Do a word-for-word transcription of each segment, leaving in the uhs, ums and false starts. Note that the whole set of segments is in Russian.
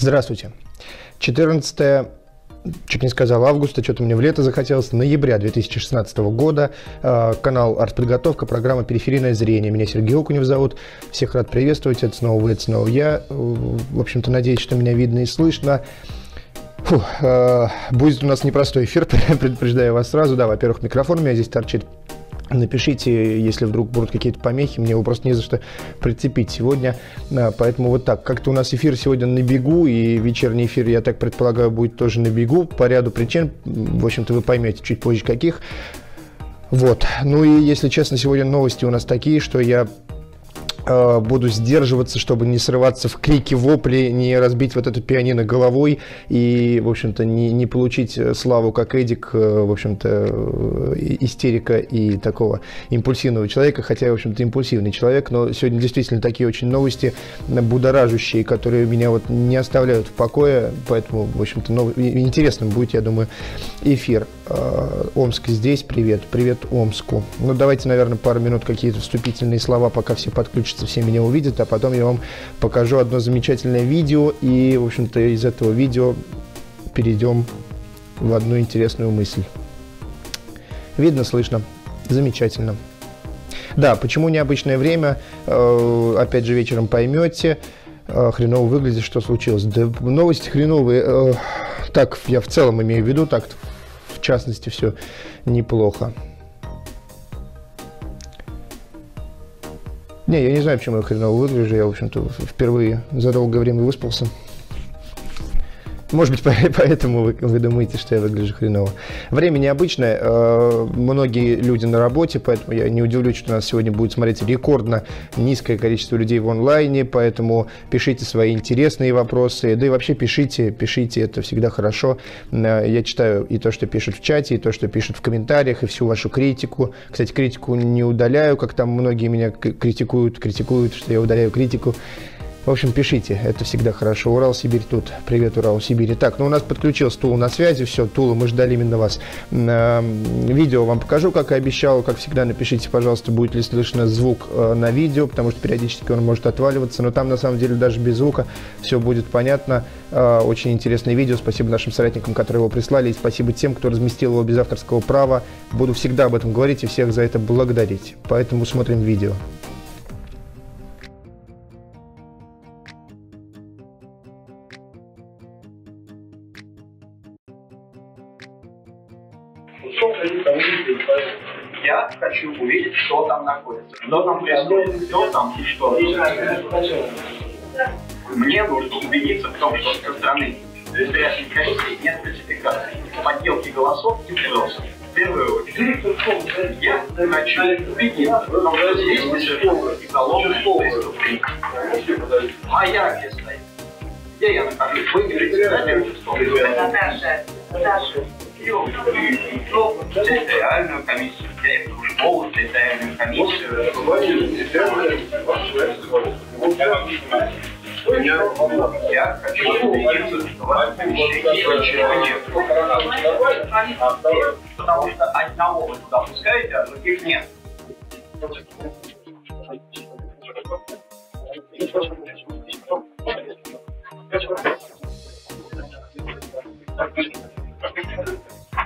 Здравствуйте. четырнадцатое, чуть не сказал августа, что-то мне в лето захотелось, ноября две тысячи шестнадцатого года, канал «Артподготовка», программа «Периферийное зрение». Меня Сергей Окунев зовут, всех рад приветствовать, это снова вы, это снова я. В общем-то, надеюсь, что меня видно и слышно. Фу, будет у нас непростой эфир, предупреждаю вас сразу. Да, во-первых, микрофон у меня здесь торчит. Напишите, если вдруг будут какие-то помехи, мне его просто не за что прицепить сегодня, поэтому вот так. Как-то у нас эфир сегодня на бегу, и вечерний эфир, я так предполагаю, будет тоже на бегу, по ряду причин, в общем-то, вы поймете чуть позже каких. Вот, ну и, если честно, сегодня новости у нас такие, что я буду сдерживаться, чтобы не срываться в крики, вопли, не разбить вот это пианино головой и, в общем-то, не, не получить славу как Эдик, в общем-то, истерика и такого импульсивного человека, хотя я, в общем-то, импульсивный человек, но сегодня действительно такие очень новости будоражащие, которые меня вот не оставляют в покое, поэтому, в общем-то, нов... интересным будет, я думаю, эфир. Омск здесь, привет, привет Омску. Ну, давайте, наверное, пару минут какие-то вступительные слова, пока все подключатся, все меня увидят, а потом я вам покажу одно замечательное видео, и, в общем-то, из этого видео перейдем в одну интересную мысль. Видно, слышно, замечательно. Да, почему необычное время, опять же, вечером поймете. Хреново выглядит, что случилось. Да, новости хреновые, так я в целом имею в виду, так в частности все неплохо. Не, я не знаю, почему я хреново выгляжу, я, в общем-то, впервые за долгое время выспался. Может быть, поэтому вы, вы думаете, что я выгляжу хреново. Время необычное, э, многие люди на работе, поэтому я не удивлюсь, что нас сегодня будет смотреть рекордно низкое количество людей в онлайне, поэтому пишите свои интересные вопросы, да и вообще пишите, пишите, это всегда хорошо. Я читаю и то, что пишут в чате, и то, что пишут в комментариях, и всю вашу критику. Кстати, критику не удаляю, как там многие меня критикуют, критикуют, что я удаляю критику. В общем, пишите, это всегда хорошо. Урал, Сибирь тут. Привет, Урал, Сибирь. Так, ну у нас подключился Тула на связи, все, Тула, мы ждали именно вас. Видео вам покажу, как и обещал. Как всегда, напишите, пожалуйста, будет ли слышно звук на видео, потому что периодически он может отваливаться, но там, на самом деле, даже без звука все будет понятно. Очень интересное видео. Спасибо нашим соратникам, которые его прислали, и спасибо тем, кто разместил его без авторского права. Буду всегда об этом говорить и всех за это благодарить. Поэтому смотрим видео. Я хочу увидеть, что там находится. Что там происходит, кто там и что. Мне нужно убедиться в том, что со стороны избирательной комиссии нет фальсификации, подделки голосов и вбросов. В первую очередь, я хочу убедиться в том, что здесь не уголовное преступление. Моя где стоит? Где я нахожусь? Вы не представляете, что вы говорите? Территориальную комиссию, полную территориальную комиссию. Я хочу убедиться, что в этом помещении ничего нет. Потому что одного вы туда пускаете, а других нет.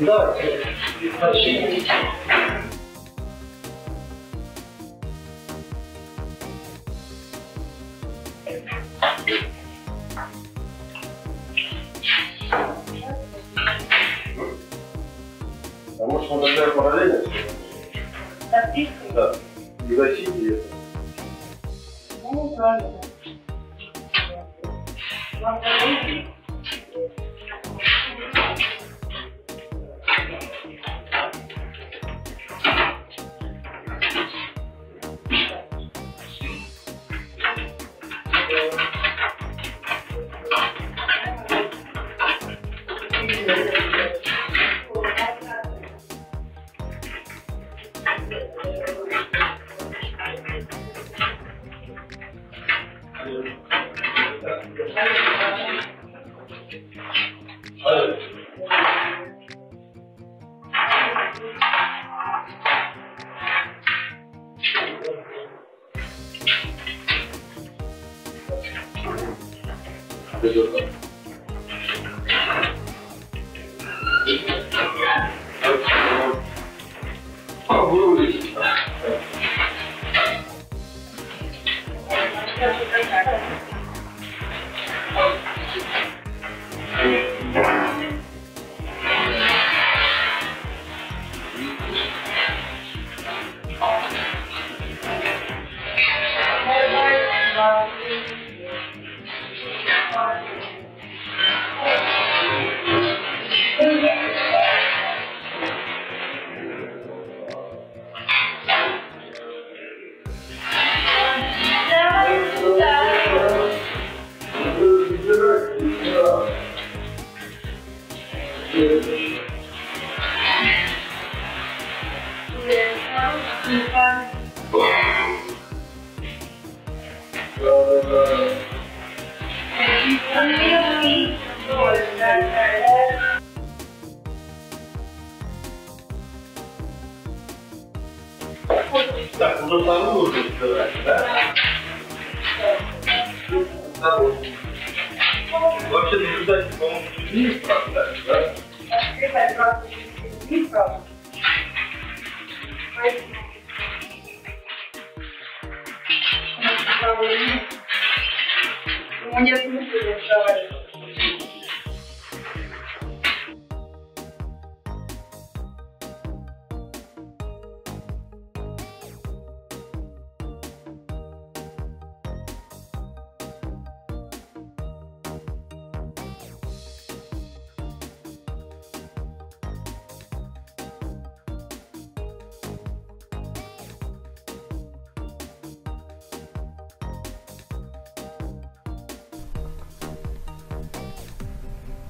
Да, не засидели это.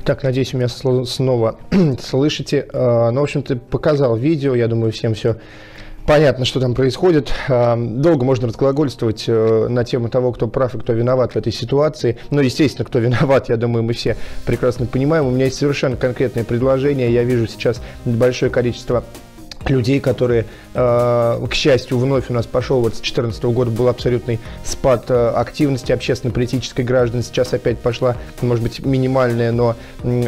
Так, надеюсь, меня снова слышите. Ну, в общем-то, показал видео. Я думаю, всем все понятно, что там происходит. Долго можно разглагольствовать на тему того, кто прав и кто виноват в этой ситуации. Ну, естественно, кто виноват, я думаю, мы все прекрасно понимаем. У меня есть совершенно конкретное предложение. Я вижу сейчас большое количество людей, которые, к счастью, вновь у нас пошел, вот с две тысячи четырнадцатого года был абсолютный спад активности общественно-политической граждан, сейчас опять пошла, может быть, минимальная, но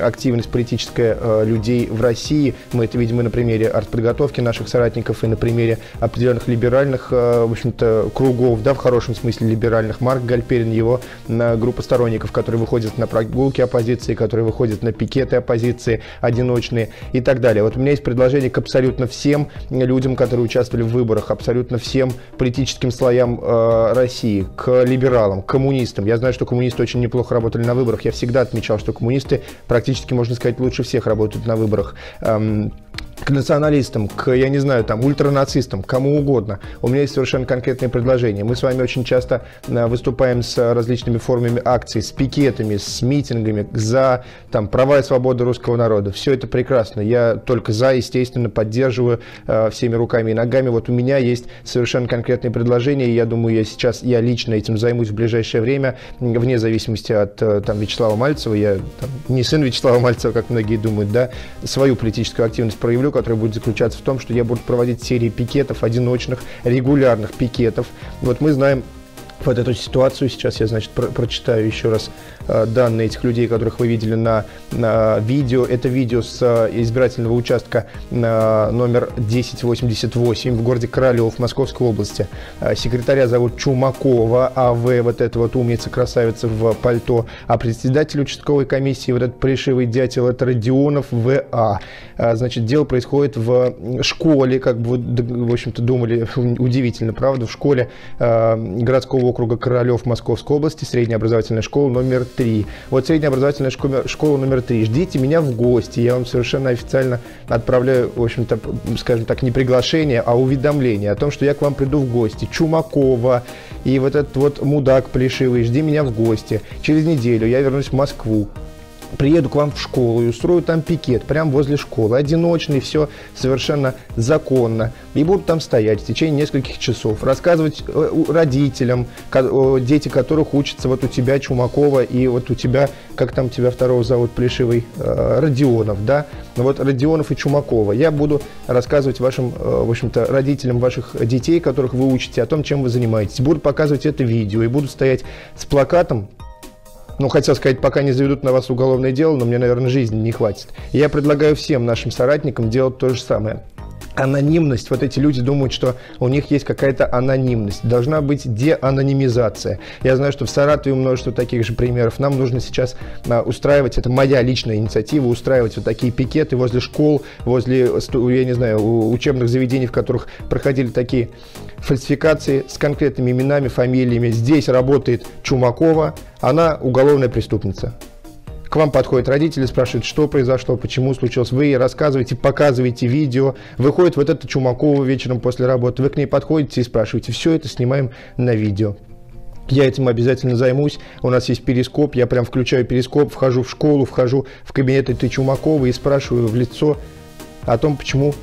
активность политическая людей в России. Мы это видим и на примере артподготовки наших соратников, и на примере определенных либеральных, в общем-то, кругов, да, в хорошем смысле либеральных. Марк Гальперин, его группа сторонников, которые выходят на прогулки оппозиции, которые выходят на пикеты оппозиции, одиночные и так далее. Вот у меня есть предложение к абсолютно всем всем людям, которые участвовали в выборах, абсолютно всем политическим слоям э, России, к либералам, к коммунистам. Я знаю, что коммунисты очень неплохо работали на выборах. Я всегда отмечал, что коммунисты практически, можно сказать, лучше всех работают на выборах. Эм... к националистам, к, я не знаю, там, ультранацистам, кому угодно. У меня есть совершенно конкретные предложения. Мы с вами очень часто выступаем с различными формами акций, с пикетами, с митингами за там права и свободы русского народа. Все это прекрасно. Я только за, естественно, поддерживаю э, всеми руками и ногами. Вот у меня есть совершенно конкретные предложения, и я думаю, я сейчас, я лично этим займусь в ближайшее время, вне зависимости от там, Вячеслава Мальцева. Я там, не сын Вячеслава Мальцева, как многие думают, да, свою политическую активность проявляю, который будет заключаться в том, что я буду проводить серии пикетов, одиночных, регулярных пикетов. Вот мы знаем вот эту ситуацию сейчас. Я, значит, про прочитаю еще раз э, данные этих людей, которых вы видели на, на видео. Это видео с э, избирательного участка э, номер тысяча восемьдесят восемь в городе Королев, Московской области. Э, секретаря зовут Чумакова, А В, вот эта вот умница, красавица в пальто. А председатель участковой комиссии, вот этот пришивый дятел, это Родионов В А. Э, значит, дело происходит в школе, как бы, в общем-то, думали, удивительно, правда, в школе э, городского округа округа Королев Московской области, средняя образовательная школа номер три. Вот средняя образовательная школа, школа номер три. Ждите меня в гости. Я вам совершенно официально отправляю, в общем-то, скажем так, не приглашение, а уведомление о том, что я к вам приду в гости. Чумакова и вот этот вот мудак плешивый, жди меня в гости. Через неделю я вернусь в Москву. Приеду к вам в школу и устрою там пикет, прямо возле школы, одиночный, все совершенно законно. И буду там стоять в течение нескольких часов, рассказывать родителям, дети которых учатся вот у тебя, Чумакова, и вот у тебя, как там тебя второго зовут, плешивый, Родионов, да? Вот Родионов и Чумакова. Я буду рассказывать вашим, в общем-то, родителям ваших детей, которых вы учите, о том, чем вы занимаетесь. Буду показывать это видео и буду стоять с плакатом. Ну, хотел сказать, пока не заведут на вас уголовное дело, но мне, наверное, жизни не хватит. И я предлагаю всем нашим соратникам делать то же самое. Анонимность. Вот эти люди думают, что у них есть какая-то анонимность. Должна быть деанонимизация. Я знаю, что в Саратове множество таких же примеров. Нам нужно сейчас устраивать, это моя личная инициатива, устраивать вот такие пикеты возле школ, возле, я не знаю, учебных заведений, в которых проходили такие фальсификации с конкретными именами, фамилиями. Здесь работает Чумакова, она уголовная преступница. К вам подходят родители, спрашивают, что произошло, почему случилось. Вы рассказываете, показываете видео. Выходит вот эта Чумакова вечером после работы. Вы к ней подходите и спрашиваете. Все это снимаем на видео. Я этим обязательно займусь. У нас есть перископ. Я прям включаю перископ, вхожу в школу, вхожу в кабинет этой Чумаковой и спрашиваю в лицо о том, почему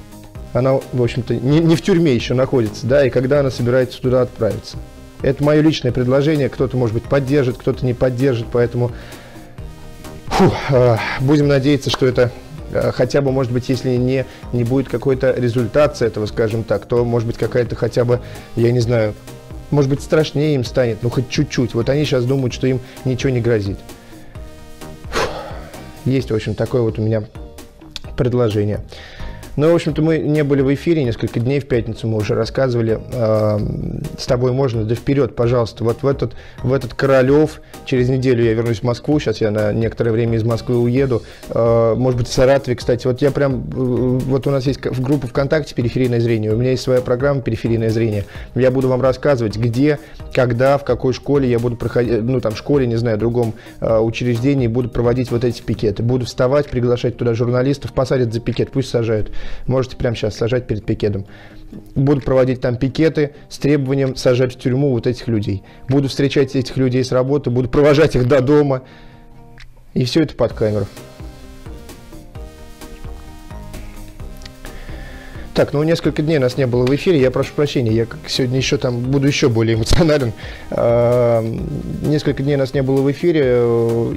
она, в общем-то, не, не в тюрьме еще находится, да, и когда она собирается туда отправиться. Это мое личное предложение. Кто-то, может быть, поддержит, кто-то не поддержит, поэтому... Фу, будем надеяться, что это хотя бы, может быть, если не, не будет какой-то результации этого, скажем так, то, может быть, какая-то хотя бы, я не знаю, может быть, страшнее им станет, ну, хоть чуть-чуть. Вот они сейчас думают, что им ничего не грозит. Фу, есть, в общем, такое вот у меня предложение. Ну, в общем-то, мы не были в эфире несколько дней, в пятницу мы уже рассказывали. Э, с тобой можно, да вперед, пожалуйста. Вот в этот, в этот Королев, через неделю я вернусь в Москву, сейчас я на некоторое время из Москвы уеду. Э, может быть, в Саратове, кстати. Вот я прям, вот у нас есть в группу ВКонтакте «Периферийное зрение», у меня есть своя программа «Периферийное зрение». Я буду вам рассказывать, где, когда, в какой школе я буду проходить, ну, там, школе, не знаю, другом э, учреждении, буду проводить вот эти пикеты. Буду вставать, приглашать туда журналистов, посадят за пикет, пусть сажают. Можете прямо сейчас сажать перед пикетом. Буду проводить там пикеты с требованием сажать в тюрьму вот этих людей. Буду встречать этих людей с работы, буду провожать их до дома. И все это под камеру. Так, ну несколько дней нас не было в эфире, я прошу прощения, я как сегодня еще там буду еще более эмоционален. Несколько дней нас не было в эфире,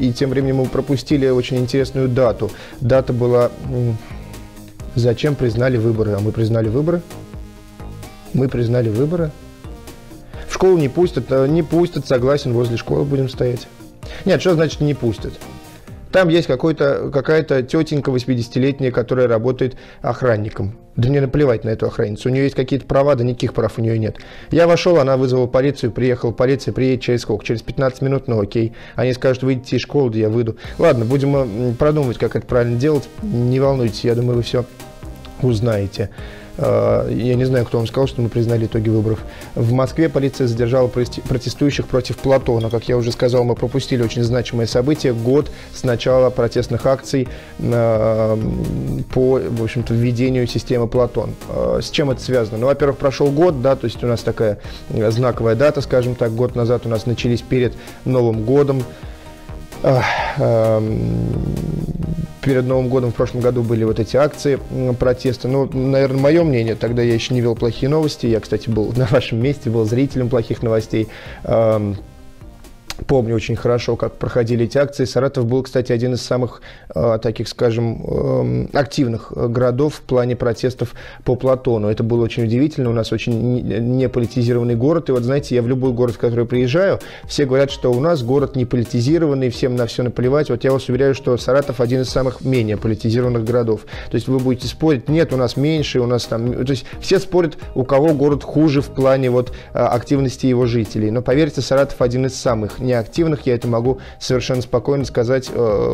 и тем временем мы пропустили очень интересную дату. Дата была... Зачем признали выборы? А мы признали выборы? Мы признали выборы? В школу не пустят, не пустят, согласен, возле школы будем стоять. Нет, что значит не пустят? Там есть какая-то тетенька восьмидесятилетняя, которая работает охранником. Да мне наплевать на эту охранницу. У нее есть какие-то права, да никаких прав у нее нет. Я вошел, она вызвала полицию, приехала. Полиция приедет через сколько? Через пятнадцать минут? Ну окей. Они скажут, выйдите из школы, да я выйду. Ладно, будем продумывать, как это правильно делать. Не волнуйтесь, я думаю, вы все узнаете. Я не знаю, кто вам сказал, что мы признали итоги выборов. В Москве полиция задержала протестующих против Платона. Как я уже сказал, мы пропустили очень значимое событие. Год с начала протестных акций по, в общем-то, введению системы Платон. С чем это связано? Ну, во-первых, прошел год, да, то есть у нас такая знаковая дата, скажем так. Год назад у нас начались перед Новым годом. Перед Новым годом в прошлом году были вот эти акции протеста. Ну, наверное, мое мнение, тогда я еще не вел плохие новости. Я, кстати, был на вашем месте, был зрителем плохих новостей. Помню очень хорошо, как проходили эти акции. Саратов был, кстати, один из самых э, таких, скажем, э, активных городов в плане протестов по Платону. Это было очень удивительно. У нас очень неполитизированный город. И вот, знаете, я в любой город, в который приезжаю, все говорят, что у нас город неполитизированный, всем на все наплевать. Вот я вас уверяю, что Саратов один из самых менее политизированных городов. То есть вы будете спорить, нет, у нас меньше, у нас там... То есть все спорят, у кого город хуже в плане вот, активности его жителей. Но поверьте, Саратов один из самых неактивных, я это могу совершенно спокойно сказать,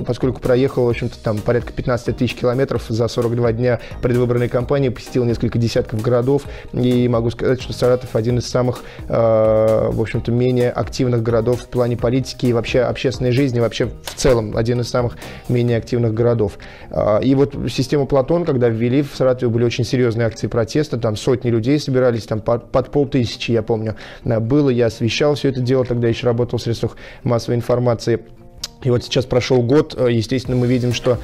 поскольку проехал, в общем-то, там порядка пятнадцати тысяч километров за сорок два дня предвыборной кампании, посетил несколько десятков городов, и могу сказать, что Саратов один из самых, в общем-то, менее активных городов в плане политики и вообще общественной жизни, вообще в целом один из самых менее активных городов. И вот систему Платон, когда ввели, в Саратове были очень серьезные акции протеста, там сотни людей собирались, там под полтысячи, я помню, было, я освещал все это дело, тогда еще работал в средствах массовой информации. И вот сейчас прошел год, естественно, мы видим, что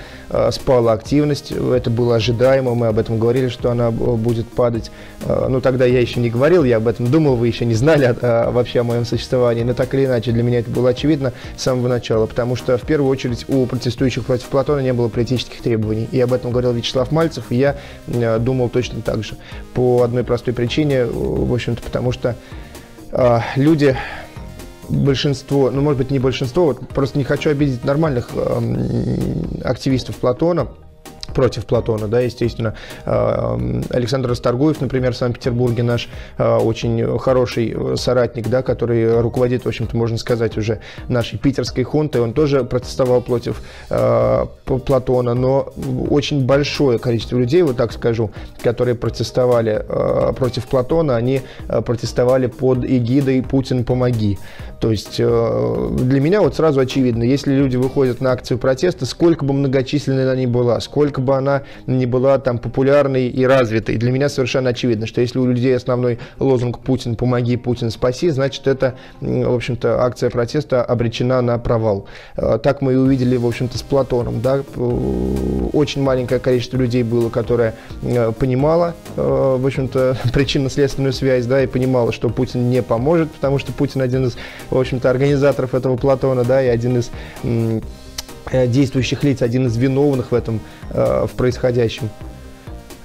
спала активность, это было ожидаемо, мы об этом говорили, что она будет падать. Ну, тогда я еще не говорил, я об этом думал, вы еще не знали о, о, вообще о моем существовании, но так или иначе для меня это было очевидно с самого начала, потому что в первую очередь у протестующих против Платона не было политических требований, и об этом говорил Вячеслав Мальцев, и я думал точно так же, по одной простой причине, в общем-то, потому что э, люди... Большинство, ну, может быть, не большинство, вот просто не хочу обидеть нормальных э, активистов Платона, против Платона, да, естественно. Александр Расторгуев, например, в Санкт-Петербурге, наш очень хороший соратник, да, который руководит, в общем-то, можно сказать, уже нашей питерской хунтой, он тоже протестовал против э, Платона, но очень большое количество людей, вот так скажу, которые протестовали э, против Платона, они протестовали под эгидой «Путин, помоги». То есть э, для меня вот сразу очевидно, если люди выходят на акцию протеста, сколько бы многочисленной она ни была, сколько бы она не была там популярной и развитой. Для меня совершенно очевидно, что если у людей основной лозунг «Путин, помоги, Путин, спаси», значит, эта, в общем-то, акция протеста обречена на провал. Так мы и увидели, в общем-то, с Платоном. Да? Очень маленькое количество людей было, которое понимало, в общем-то, причинно-следственную связь, да, и понимало, что Путин не поможет, потому что Путин один из, в общем-то, организаторов этого Платона, да, и один из действующих лиц, один из виновных в этом, э, в происходящем.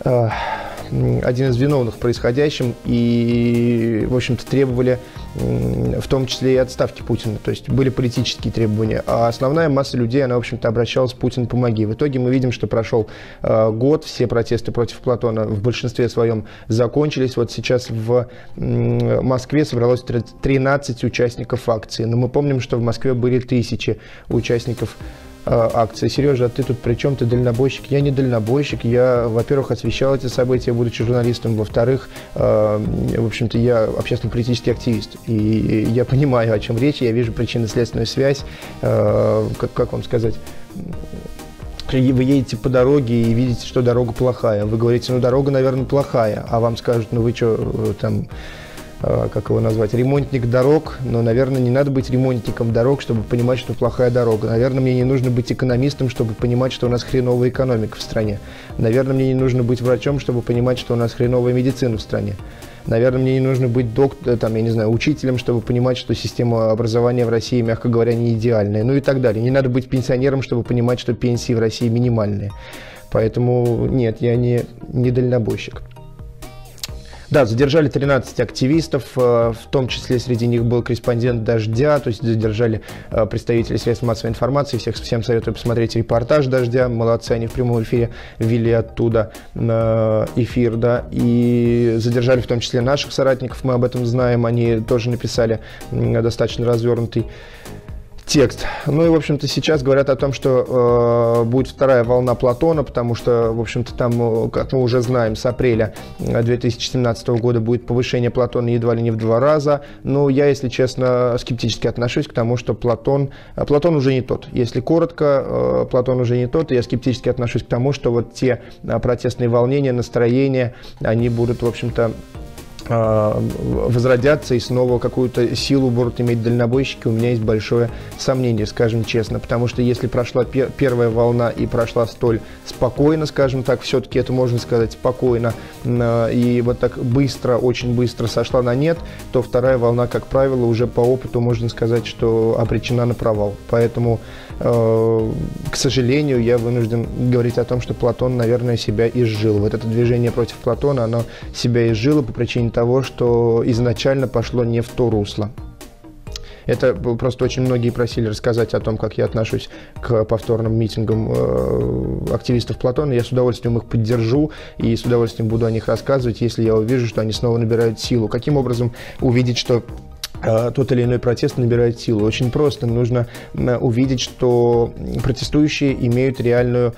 Э, один из виновных в происходящем и, в общем-то, требовали э, в том числе и отставки Путина. То есть были политические требования. А основная масса людей, она, в общем-то, обращалась: «Путин, помоги». В итоге мы видим, что прошел э, год, все протесты против Платона в большинстве своем закончились. Вот сейчас в э, Москве собралось тринадцать участников акции. Но мы помним, что в Москве были тысячи участников акции. Сережа, а ты тут при чем? Ты дальнобойщик? Я не дальнобойщик. Я, во-первых, освещал эти события, будучи журналистом. Во-вторых, э, в общем-то, я общественно-политический активист. И, и я понимаю, о чем речь. Я вижу причинно-следственную связь. Э, как, как вам сказать? Вы едете по дороге и видите, что дорога плохая. Вы говорите: ну, дорога, наверное, плохая. А вам скажут: ну, вы что, там... как его назвать, ремонтник дорог, но, наверное, не надо быть ремонтником дорог, чтобы понимать, что плохая дорога. Наверное, мне не нужно быть экономистом, чтобы понимать, что у нас хреновая экономика в стране. Наверное, мне не нужно быть врачом, чтобы понимать, что у нас хреновая медицина в стране. Наверное, мне не нужно быть доктором, там, я не знаю, учителем, чтобы понимать, что система образования в России, мягко говоря, не идеальная. Ну и так далее. Не надо быть пенсионером, чтобы понимать, что пенсии в России минимальные. Поэтому нет, я не, не дальнобойщик. Да, задержали тринадцать активистов, в том числе среди них был корреспондент «Дождя», то есть задержали представителей средств массовой информации, всех, всем советую посмотреть репортаж «Дождя», молодцы, они в прямом эфире вели оттуда эфир, да, и задержали в том числе наших соратников, мы об этом знаем, они тоже написали достаточно развернутый текст. Ну и, в общем-то, сейчас говорят о том, что э, будет вторая волна Платона, потому что, в общем-то, там, как мы уже знаем, с апреля две тысячи семнадцатого года будет повышение Платона едва ли не в два раза. Но я, если честно, скептически отношусь к тому, что Платон... Платон уже не тот. Если коротко, э, Платон уже не тот. И я скептически отношусь к тому, что вот те протестные волнения, настроения, они будут, в общем-то, возродятся и снова какую-то силу будут иметь дальнобойщики, у меня есть большое сомнение, скажем честно, потому что если прошла пер первая волна и прошла столь спокойно, скажем так, все-таки это можно сказать спокойно, и вот так быстро, очень быстро сошла на нет, то вторая волна, как правило, уже по опыту можно сказать, что обречена на провал. Поэтому, к сожалению, я вынужден говорить о том, что Платон, наверное, себя изжил. Вот это движение против Платона, оно себя изжило по причине того, что изначально пошло не в то русло. Это просто очень многие просили рассказать о том, как я отношусь к повторным митингам активистов Платона. Я с удовольствием их поддержу и с удовольствием буду о них рассказывать, если я увижу, что они снова набирают силу. Каким образом увидеть, что тот или иной протест набирает силу. Очень просто. Нужно увидеть, что протестующие имеют реальную,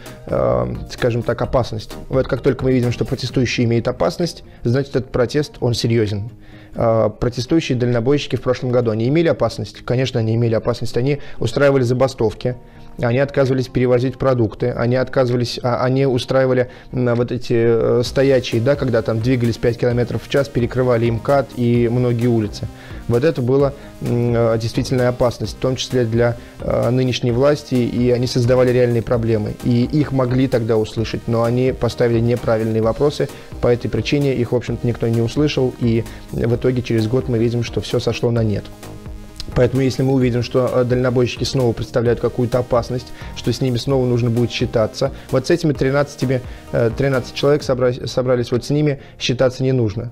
скажем так, опасность. Вот как только мы видим, что протестующие имеют опасность, значит, этот протест, он серьезен. Протестующие дальнобойщики в прошлом году, они имели опасность? Конечно, они имели опасность. Они устраивали забастовки, они отказывались перевозить продукты, они отказывались, они устраивали вот эти стоячие, да, когда там двигались пять километров в час, перекрывали МКАД и многие улицы. Вот это была действительная опасность, в том числе для нынешней власти, и они создавали реальные проблемы. И их могли тогда услышать, но они поставили неправильные вопросы, по этой причине их, в общем-то, никто не услышал, и в итоге через год мы видим, что все сошло на нет. Поэтому, если мы увидим, что дальнобойщики снова представляют какую-то опасность, что с ними снова нужно будет считаться, вот с этими тринадцатью, тринадцать человек собрались, собрались, вот с ними считаться не нужно.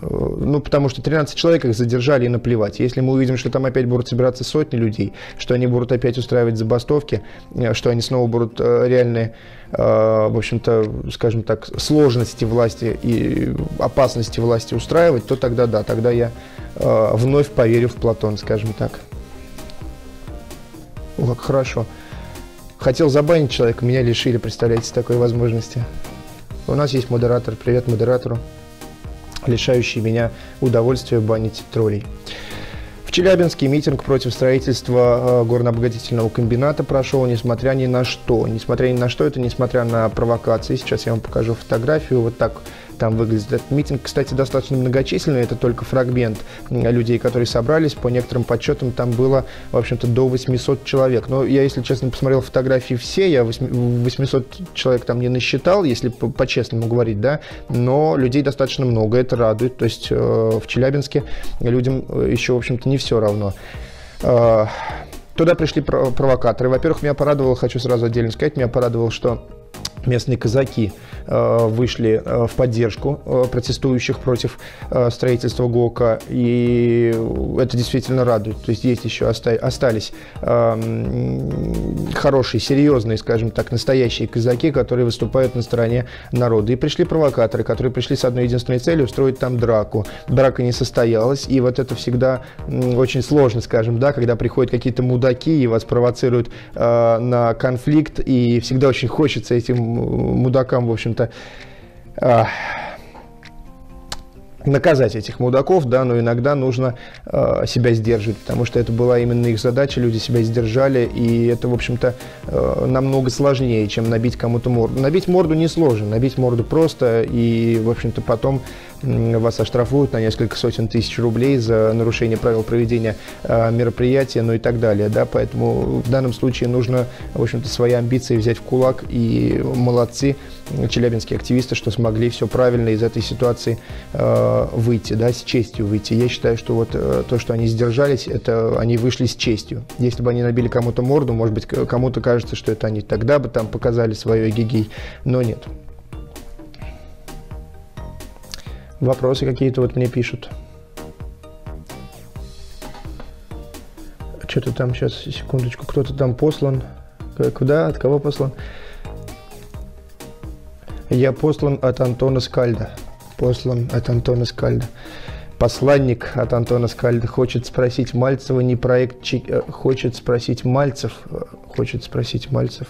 Ну, потому что тринадцать человек их задержали, и наплевать. Если мы увидим, что там опять будут собираться сотни людей, что они будут опять устраивать забастовки, что они снова будут реальные, в общем-то, скажем так, сложности власти и опасности власти устраивать, то тогда да, тогда я вновь поверю в Платона, скажем так. О, как хорошо. Хотел забанить человека, меня лишили, представляете, такой возможности. У нас есть модератор. Привет модератору, лишающий меня удовольствия банить троллей. В Челябинске митинг против строительства горнообогатительного комбината прошел, несмотря ни на что. Несмотря ни на что, это несмотря на провокации. Сейчас я вам покажу фотографию. Вот так там выглядит этот митинг. Кстати, достаточно многочисленный. Это только фрагмент людей, которые собрались. По некоторым подсчетам там было, в общем-то, до восьмисот человек. Но я, если честно, посмотрел фотографии все. Я восемьсот человек там не насчитал, если по-честному говорить, да. Но людей достаточно много. Это радует. То есть в Челябинске людям еще, в общем-то, не все равно. Туда пришли провокаторы. Во-первых, меня порадовало, хочу сразу отдельно сказать, меня порадовало, что местные казаки вышли в поддержку протестующих против строительства ГОКа, и это действительно радует. То есть есть еще остались хорошие, серьезные, скажем так, настоящие казаки, которые выступают на стороне народа. И пришли провокаторы, которые пришли с одной единственной целью – устроить там драку. Драка не состоялась, и вот это всегда очень сложно, скажем, да, когда приходят какие-то мудаки и вас провоцируют на конфликт, и всегда очень хочется этим мудакам, в общем-то, э, наказать этих мудаков, да, но иногда нужно э, себя сдерживать, потому что это была именно их задача, люди себя сдержали, и это, в общем-то, э, намного сложнее, чем набить кому-то морду. Набить морду несложно, набить морду просто, и, в общем-то, потом э, вас оштрафуют на несколько сотен тысяч рублей за нарушение правил проведения э, мероприятия, ну и так далее, да, поэтому в данном случае нужно, в общем-то, свои амбиции взять в кулак, и молодцы челябинские активисты, что смогли все правильно из этой ситуации э, выйти, да, с честью выйти. Я считаю, что вот то, что они сдержались, это они вышли с честью. Если бы они набили кому-то морду, может быть, кому-то кажется, что это они тогда бы там показали свое эгегей, но нет. Вопросы какие-то вот мне пишут. Что-то там сейчас, секундочку, кто-то там послан. Куда? От кого послан? Я послан от Антона Скальда. Послан от Антона Скальда. Посланник от Антона Скальда хочет спросить Мальцева, не проект Чи... Хочет спросить Мальцев. Хочет спросить Мальцев.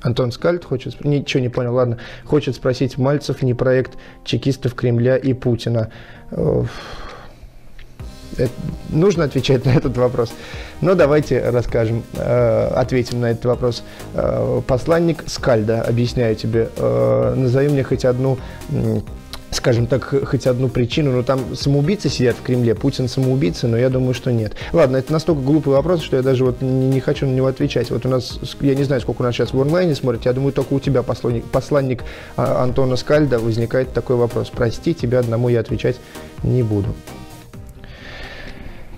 Антон Скальд хочет... Ничего не понял, ладно. Хочет спросить Мальцев, не проект чекистов Кремля и Путина. Это... Нужно отвечать на этот вопрос. Но давайте расскажем, ответим на этот вопрос. Посланник Скальда, объясняю тебе. Назови мне хоть одну... скажем так, хоть одну причину, но там самоубийцы сидят в Кремле, Путин самоубийца, но я думаю, что нет. Ладно, это настолько глупый вопрос, что я даже вот не хочу на него отвечать. Вот у нас, я не знаю, сколько у нас сейчас в онлайне смотрят, я думаю, только у тебя, посланник, посланник Антона Скальда, возникает такой вопрос. Прости, тебя одному я отвечать не буду.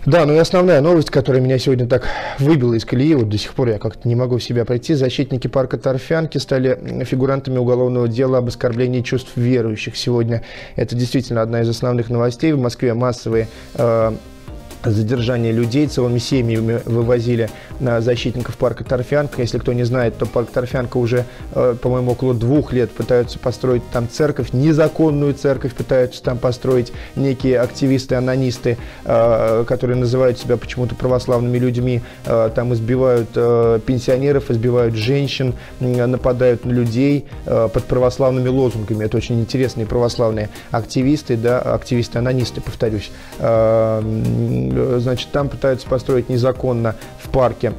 Да, ну и основная новость, которая меня сегодня так выбила из колеи, вот до сих пор я как-то не могу в себя прийти. Защитники парка Торфянки стали фигурантами уголовного дела об оскорблении чувств верующих сегодня. Это действительно одна из основных новостей. В Москве массовые... Э задержание людей, целыми семьями вывозили защитников парка Торфянка. Если кто не знает, то парк Торфянка уже, по-моему, около двух лет пытаются построить там церковь, незаконную церковь пытаются там построить некие активисты-анонисты, которые называют себя почему-то православными людьми, там избивают пенсионеров, избивают женщин, нападают на людей под православными лозунгами. Это очень интересные православные активисты, да, активисты-анонисты, повторюсь. Значит, там пытаются построить незаконно в парке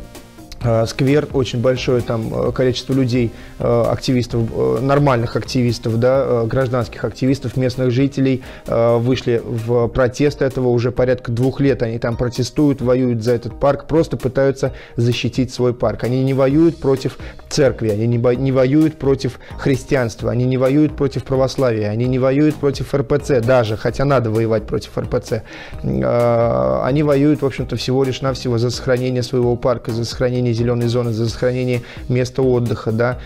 сквер, очень большое там количество людей, активистов, нормальных активистов, да, гражданских активистов, местных жителей вышли в протест этого, уже порядка двух лет они там протестуют, воюют за этот парк, просто пытаются защитить свой парк. Они не воюют против церкви, они не, бо не воюют против христианства, они не воюют против православия, они не воюют против РПЦ даже, хотя надо воевать против РПЦ. Они воюют, в общем-то, всего лишь навсего за сохранение своего парка, за сохранение зеленой зоны, за сохранение места отдыха, да.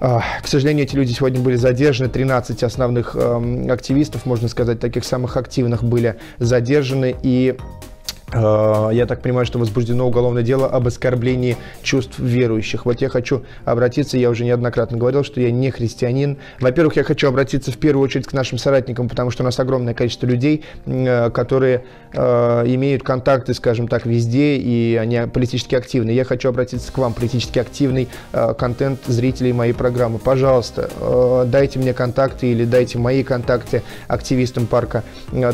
К сожалению, эти люди сегодня были задержаны, тринадцать основных активистов, можно сказать, таких самых активных, были задержаны, и я так понимаю, что возбуждено уголовное дело об оскорблении чувств верующих. Вот я хочу обратиться, я уже неоднократно говорил, что я не христианин. Во-первых, я хочу обратиться в первую очередь к нашим соратникам, потому что у нас огромное количество людей, которые имеют контакты, скажем так, везде, и они политически активны. Я хочу обратиться к вам, политически активный контент зрителей моей программы. Пожалуйста, дайте мне контакты или дайте мои контакты активистам парка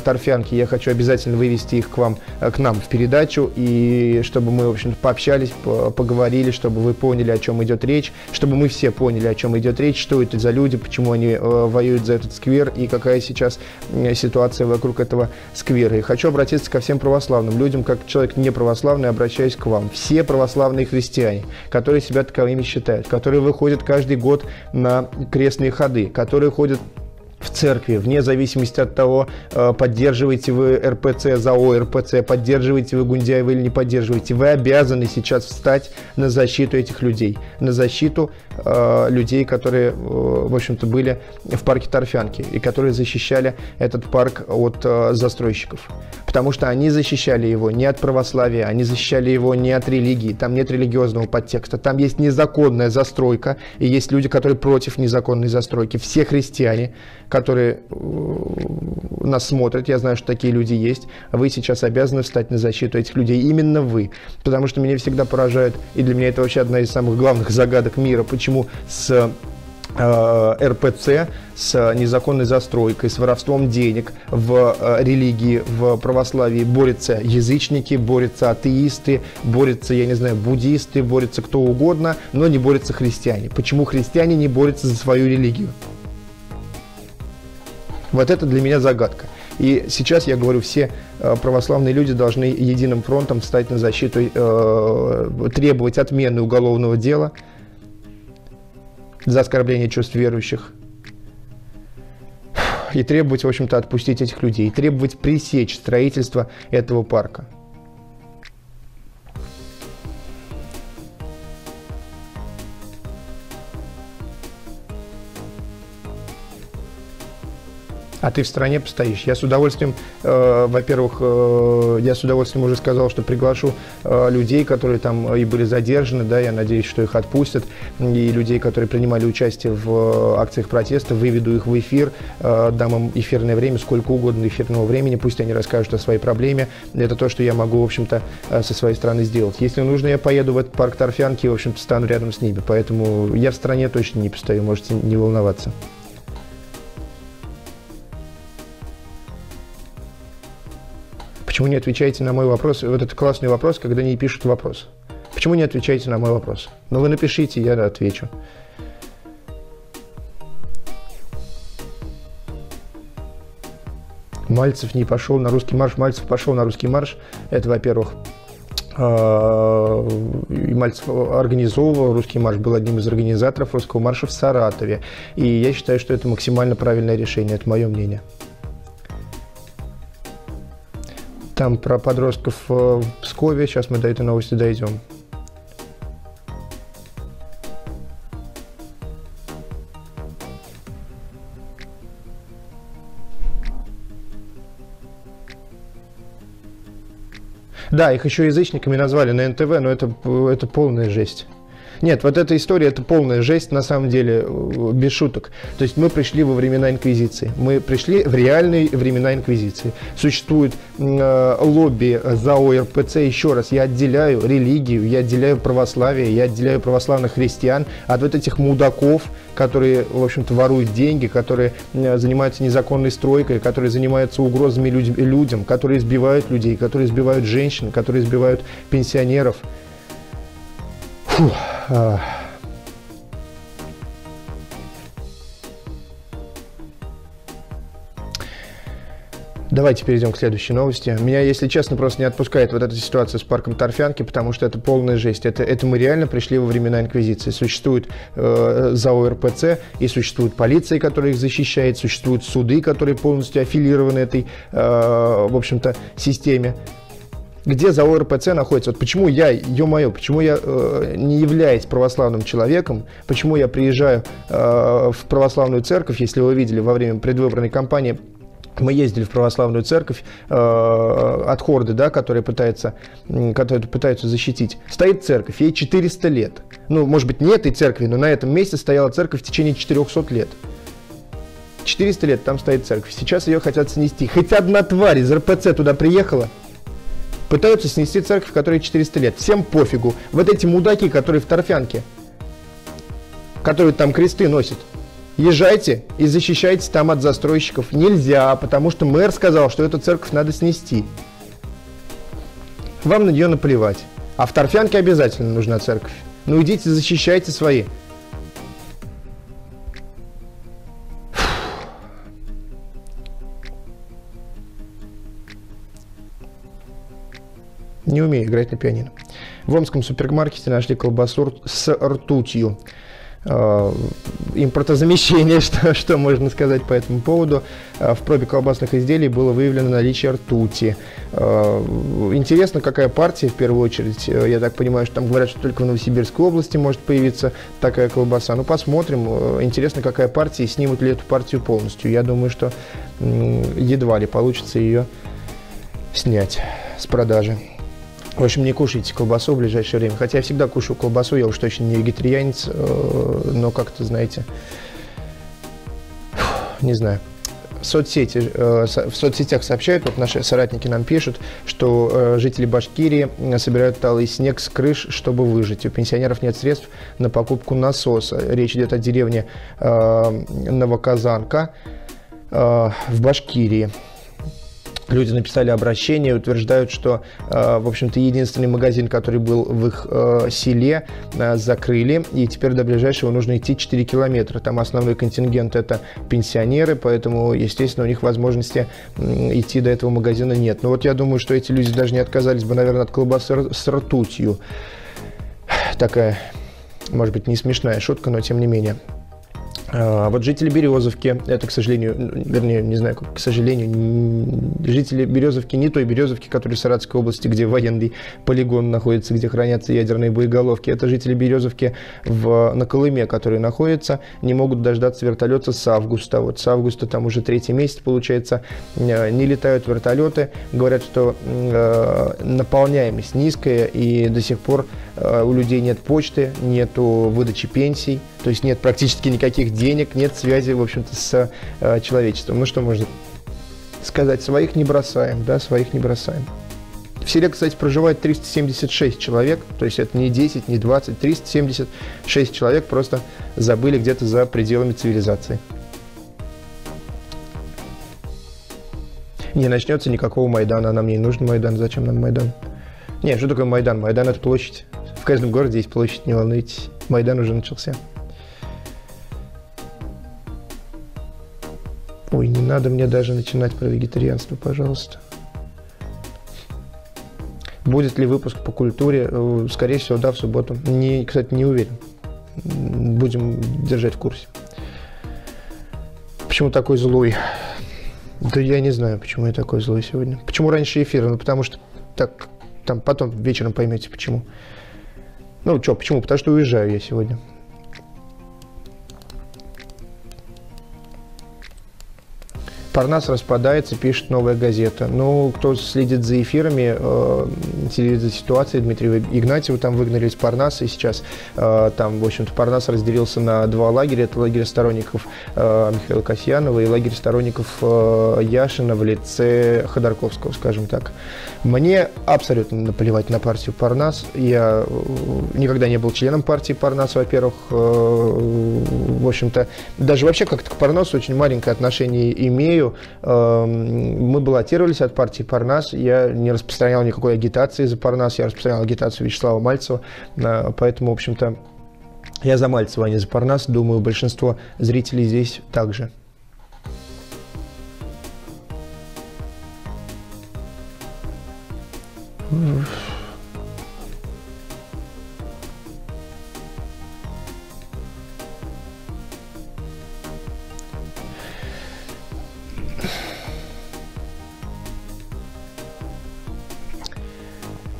Торфянки. Я хочу обязательно вывести их к вам, к нам в передачу, и чтобы мы, в общем, пообщались, поговорили, чтобы вы поняли, о чем идет речь, чтобы мы все поняли, о чем идет речь, что это за люди, почему они воюют за этот сквер и какая сейчас ситуация вокруг этого сквера. И хочу обратиться ко всем православным людям, как человек неправославный, обращаюсь к вам. Все православные христиане, которые себя таковыми считают, которые выходят каждый год на крестные ходы, которые ходят в церкви, вне зависимости от того, поддерживаете вы РПЦ, ЗАО РПЦ, поддерживаете вы Гундяева или не поддерживаете, вы обязаны сейчас встать на защиту этих людей, на защиту э, людей, которые, э, в общем-то, были в парке Торфянки и которые защищали этот парк от э, застройщиков. Потому что они защищали его не от православия, они защищали его не от религии, там нет религиозного подтекста, там есть незаконная застройка, и есть люди, которые против незаконной застройки. Все христиане, которые нас смотрят, я знаю, что такие люди есть, вы сейчас обязаны встать на защиту этих людей, именно вы. Потому что меня всегда поражает, и для меня это вообще одна из самых главных загадок мира, почему с э, РПЦ, с незаконной застройкой, с воровством денег в религии, в православии борются язычники, борются атеисты, борются, я не знаю, буддисты, борются кто угодно, но не борются христиане. Почему христиане не борются за свою религию? Вот это для меня загадка. И сейчас, я говорю, все православные люди должны единым фронтом встать на защиту, э, требовать отмены уголовного дела за оскорбление чувств верующих. И требовать, в общем-то, отпустить этих людей. И требовать пресечь строительство этого парка. А ты в стране постоишь. Я с удовольствием, э, во-первых, э, я с удовольствием уже сказал, что приглашу э, людей, которые там и были задержаны, да, я надеюсь, что их отпустят, и людей, которые принимали участие в э, акциях протеста, выведу их в эфир, э, дам им эфирное время, сколько угодно эфирного времени, пусть они расскажут о своей проблеме. Это то, что я могу, в общем-то, э, со своей стороны сделать. Если нужно, я поеду в этот парк Торфянки и, в общем-то, стану рядом с ними. Поэтому я в стране точно не постою, можете не волноваться. Почему не отвечаете на мой вопрос? Вот это классный вопрос, когда не пишут вопрос. Почему не отвечаете на мой вопрос? Ну, вы напишите, я отвечу. Мальцев не пошел на русский марш. Мальцев пошел на русский марш. Это, во-первых, и Мальцев организовывал русский марш, был одним из организаторов русского марша в Саратове. И я считаю, что это максимально правильное решение. Это мое мнение. Там про подростков в Пскове. Сейчас мы до этой новости дойдем. Да, их еще язычниками назвали на эн тэ вэ, но это, это полная жесть. Нет, вот эта история, это полная жесть, на самом деле, без шуток. То есть мы пришли во времена Инквизиции. Мы пришли в реальные времена Инквизиции. Существует э, лобби за о эр пэ цэ. Еще раз, я отделяю религию, я отделяю православие, я отделяю православных христиан от вот этих мудаков, которые, в общем-то, воруют деньги, которые э, занимаются незаконной стройкой, которые занимаются угрозами людь- людям, которые избивают людей, которые избивают женщин, которые избивают пенсионеров. Фух. Давайте перейдем к следующей новости. Меня, если честно, просто не отпускает вот эта ситуация с парком Торфянки, потому что это полная жесть. Это, это мы реально пришли во времена Инквизиции. Существует э, ЗАО РПЦ, и существует полиция, которая их защищает, существуют суды, которые полностью аффилированы этой, э, в общем-то, системе. Где ЗАО РПЦ находится? Вот почему я, ё-моё, почему я э, не являюсь православным человеком, почему я приезжаю э, в православную церковь, если вы видели во время предвыборной кампании, мы ездили в православную церковь э, от хорды, да, которая пытается, которую пытаются защитить. Стоит церковь, ей четыреста лет. Ну, может быть, не этой церкви, но на этом месте стояла церковь в течение четырехсот лет. четыреста лет там стоит церковь. Сейчас ее хотят снести. Хоть одна тварь из РПЦ туда приехала, пытаются снести церковь, которой четыреста лет. Всем пофигу. Вот эти мудаки, которые в Торфянке, которые там кресты носят, езжайте и защищайтесь там от застройщиков. Нельзя, потому что мэр сказал, что эту церковь надо снести. Вам на нее наплевать. А в Торфянке обязательно нужна церковь. Ну идите, защищайте свои. Не умею играть на пианино. В омском супермаркете нашли колбасу с ртутью. Импортозамещение, что, что можно сказать по этому поводу. В пробе колбасных изделий было выявлено наличие ртути. Интересно, какая партия, в первую очередь. Я так понимаю, что там говорят, что только в Новосибирской области может появиться такая колбаса. Ну, посмотрим. Интересно, какая партия, и снимут ли эту партию полностью. Я думаю, что едва ли получится ее снять с продажи. В общем, не кушайте колбасу в ближайшее время. Хотя я всегда кушаю колбасу, я уж точно не вегетарианец, но как-то, знаете, не знаю. Соцсети, в соцсетях сообщают, вот наши соратники нам пишут, что жители Башкирии собирают талый снег с крыш, чтобы выжить. У пенсионеров нет средств на покупку насоса. Речь идет о деревне Новоказанка в Башкирии. Люди написали обращение и утверждают, что, в общем-то, единственный магазин, который был в их селе, закрыли. И теперь до ближайшего нужно идти четыре километра. Там основной контингент – это пенсионеры, поэтому, естественно, у них возможности идти до этого магазина нет. Но вот я думаю, что эти люди даже не отказались бы, наверное, от колбасы с ртутью. Такая, может быть, не смешная шутка, но тем не менее. Вот жители Березовки, это, к сожалению, вернее, не знаю, к сожалению, жители Березовки, не той Березовки, которая в Саратовской области, где военный полигон находится, где хранятся ядерные боеголовки, это жители Березовки в, на Колыме, которые находятся, не могут дождаться вертолета с августа. Вот с августа там уже третий месяц, получается, не летают вертолеты, говорят, что э, наполняемость низкая, и до сих пор э, у людей нет почты, нет выдачи пенсий, то есть нет практически никаких денег, нет связи, в общем-то, с э, человечеством. Ну, что можно сказать? Своих не бросаем, да, своих не бросаем. В селе, кстати, проживает триста семьдесят шесть человек, то есть это не десять, не двадцать, триста семьдесят шесть человек просто забыли где-то за пределами цивилизации. Не начнется никакого Майдана, нам не нужен Майдан, зачем нам Майдан? Не, что такое Майдан? Майдан – это площадь. В каждом городе есть площадь, не волнуйтесь, Майдан уже начался. Ой, не надо мне даже начинать про вегетарианство, пожалуйста. Будет ли выпуск по культуре? Скорее всего, да, в субботу. Не, кстати, не уверен. Будем держать в курсе. Почему такой злой? Да я не знаю, почему я такой злой сегодня. Почему раньше эфира? Ну, потому что... Так, там потом вечером поймете, почему. Ну, что, почему? Потому что уезжаю я сегодня. Парнас распадается, пишет «Новая газета». Ну, кто следит за эфирами, э, следит за ситуацией, Дмитрия Игнатьева там выгнали из Парнаса, и сейчас э, там, в общем-то, Парнас разделился на два лагеря. Это лагерь сторонников э, Михаила Касьянова и лагерь сторонников э, Яшина в лице Ходорковского, скажем так. Мне абсолютно наплевать на партию Парнас. Я никогда не был членом партии Парнас, во-первых. Э, в общем-то, даже вообще как-то к Парнасу очень маленькое отношение имею. Э, мы баллотировались от партии Парнас. Я не распространял никакой агитации за Парнас. Я распространял агитацию Вячеслава Мальцева. Э, поэтому, в общем-то, я за Мальцева, а не за Парнас. Думаю, большинство зрителей здесь также.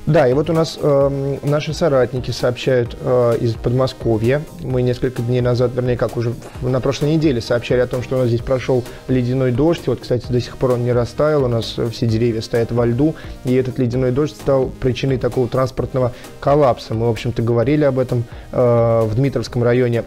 Да, и вот у нас э, наши соратники сообщают э, из Подмосковья. Мы несколько дней назад, вернее, как уже на прошлой неделе сообщали о том, что у нас здесь прошел ледяной дождь. Вот, кстати, до сих пор он не растаял, у нас все деревья стоят во льду. И этот ледяной дождь стал причиной такого транспортного коллапса. Мы, в общем-то, говорили об этом э, в Дмитровском районе,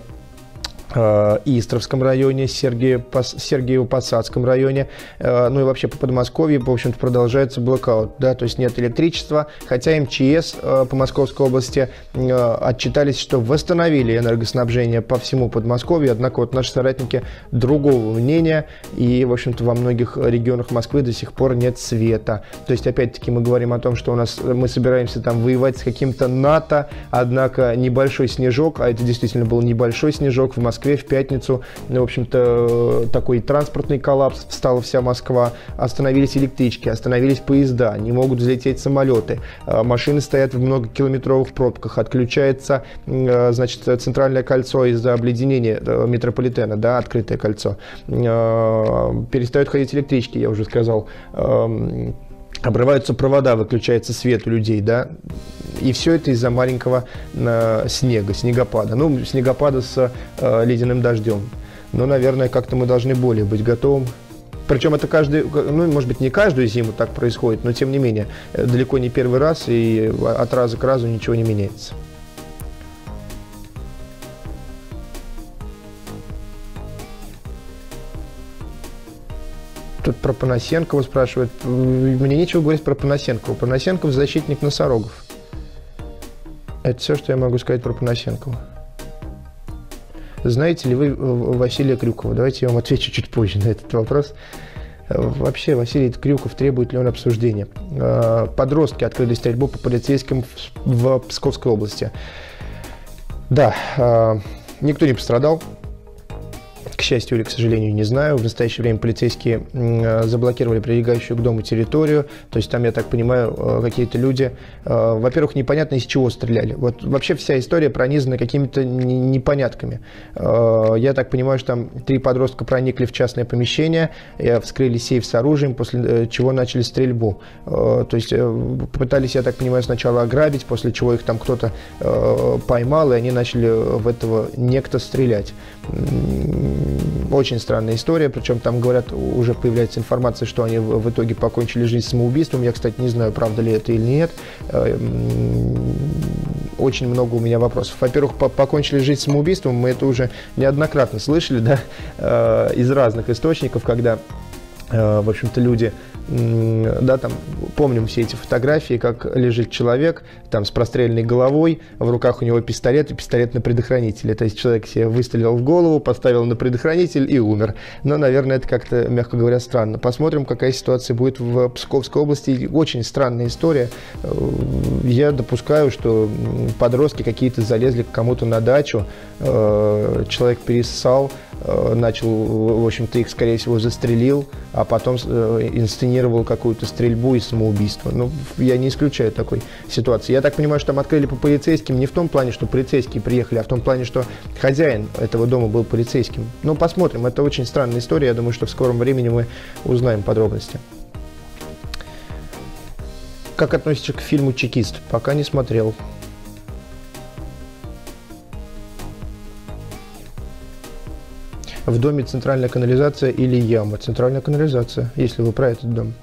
Истровском районе, Сергиево-Посадском районе, ну и вообще по Подмосковью, в общем-то, продолжается блокаут, да, то есть нет электричества, хотя МЧС по Московской области отчитались, что восстановили энергоснабжение по всему Подмосковью, однако вот наши соратники другого мнения, и, в общем-то, во многих регионах Москвы до сих пор нет света. То есть, опять-таки, мы говорим о том, что у нас мы собираемся там воевать с каким-то НАТО, однако небольшой снежок, а это действительно был небольшой снежок в Москве, В Москве в пятницу, ну, в общем-то, такой транспортный коллапс, встала вся Москва, остановились электрички, остановились поезда, не могут взлететь самолеты, машины стоят в многокилометровых пробках, отключается, значит, центральное кольцо из-за обледенения метрополитена, да, открытое кольцо, перестают ходить электрички, я уже сказал, обрываются провода, выключается свет у людей, да, и все это из-за маленького э, снега, снегопада, ну, снегопада с э, ледяным дождем, но, наверное, как-то мы должны более быть готовым, причем это каждый, ну, может быть, не каждую зиму так происходит, но, тем не менее, далеко не первый раз, и от раза к разу ничего не меняется. Тут про Поносенкова спрашивают. Мне нечего говорить про Поносенкова. Поносенков – защитник носорогов. Это все, что я могу сказать про Поносенкова. Знаете ли вы Василия Крюкова? Давайте я вам отвечу чуть позже на этот вопрос. Вообще, Василий Крюков, требует ли он обсуждения? Подростки открыли стрельбу по полицейским в Псковской области. Да, никто не пострадал. К счастью или к сожалению, не знаю. В настоящее время полицейские заблокировали прилегающую к дому территорию. То есть там, я так понимаю, какие-то люди... Во-первых, непонятно, из чего стреляли. Вот вообще вся история пронизана какими-то непонятками. Я так понимаю, что там три подростка проникли в частное помещение, вскрыли сейф с оружием, после чего начали стрельбу. То есть пытались, я так понимаю, сначала ограбить, после чего их там кто-то поймал, и они начали в этого некто стрелять. Очень странная история, причем там, говорят, уже появляется информация, что они в итоге покончили жизнь самоубийством. Я, кстати, не знаю, правда ли это или нет. Очень много у меня вопросов. Во-первых, покончили жизнь самоубийством, мы это уже неоднократно слышали, да, из разных источников, когда, в общем-то, люди... Да, там, помним все эти фотографии, как лежит человек там, с простреленной головой, в руках у него пистолет и пистолет на предохранителе. То есть человек себе выстрелил в голову, поставил на предохранитель и умер. Но, наверное, это как-то, мягко говоря, странно. Посмотрим, какая ситуация будет в Псковской области. Очень странная история. Я допускаю, что подростки какие-то залезли к кому-то на дачу, человек перессал, начал, в общем-то, их, скорее всего, застрелил, а потом инсценировал какую-то стрельбу и самоубийство. Но я не исключаю такой ситуации. Я так понимаю, что там открыли по полицейским не в том плане, что полицейские приехали, а в том плане, что хозяин этого дома был полицейским. Но посмотрим. Это очень странная история. Я думаю, что в скором времени мы узнаем подробности. Как относишься к фильму «Чекист»? Пока не смотрел. В доме центральная канализация или яма? Центральная канализация, если вы про этот дом.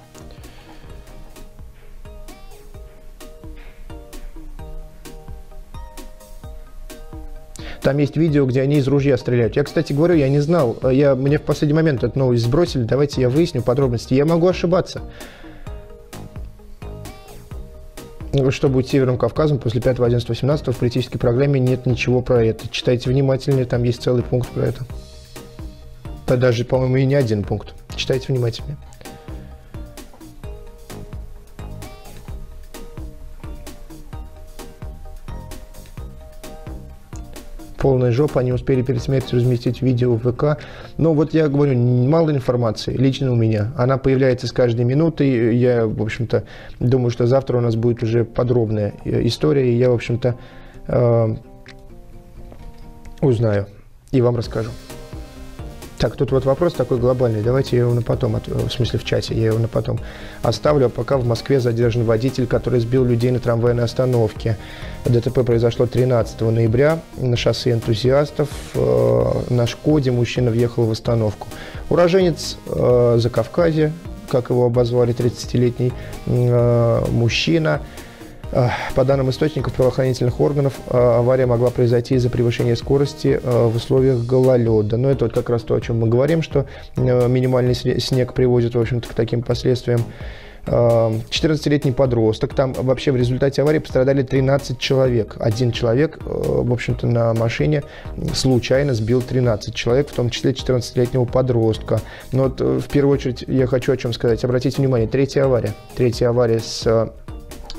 Там есть видео, где они из ружья стреляют. Я, кстати, говорю, я не знал. Я, мне в последний момент эту новость сбросили. Давайте я выясню подробности. Я могу ошибаться. Что будет с Северным Кавказом после пятого одиннадцатого семнадцатого? В политической программе нет ничего про это. Читайте внимательнее, там есть целый пункт про это. Да даже, по-моему, и не один пункт. Читайте внимательнее. Полная жопа, они успели перед смертью разместить видео в ВК. Но вот я говорю, мало информации, лично у меня. Она появляется с каждой минутой. Я, в общем-то, думаю, что завтра у нас будет уже подробная история. И я, в общем-то, э, узнаю и вам расскажу. Так, тут вот вопрос такой глобальный. Давайте я его на потом, в смысле в чате, я его на потом оставлю. А пока в Москве задержан водитель, который сбил людей на трамвайной остановке. ДТП произошло тринадцатого ноября на шоссе Энтузиастов. На Шкоде мужчина въехал в остановку. Уроженец Закавказья, как его обозвали, тридцатилетний мужчина. По данным источников правоохранительных органов, авария могла произойти из-за превышения скорости в условиях гололеда. Но это вот как раз то, о чем мы говорим, что минимальный снег приводит, в общем-то, к таким последствиям. четырнадцатилетний подросток. Там вообще в результате аварии пострадали тринадцать человек. Один человек, в общем-то, на машине случайно сбил тринадцать человек, в том числе четырнадцатилетнего подростка. Но вот в первую очередь я хочу о чем сказать. Обратите внимание, третья авария. Третья авария с...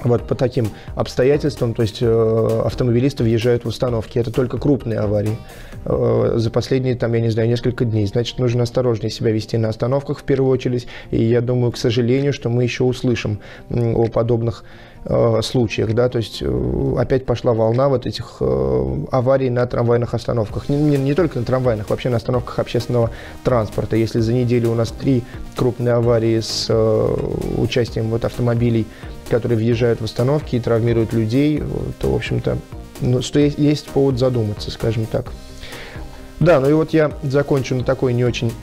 Вот по таким обстоятельствам, то есть э, автомобилисты въезжают в остановки. Это только крупные аварии. Э, за последние, там, я не знаю, несколько дней. Значит, нужно осторожнее себя вести на остановках в первую очередь. И я думаю, к сожалению, что мы еще услышим о подобных э, случаях. Да? То есть э, опять пошла волна вот этих э, аварий на трамвайных остановках. Не, не, не только на трамвайных, вообще на остановках общественного транспорта. Если за неделю у нас три крупные аварии с э, участием вот, автомобилей, которые въезжают в остановки и травмируют людей, то, в общем-то, ну, что есть, есть повод задуматься, скажем так. Да, ну и вот я закончу на такой не очень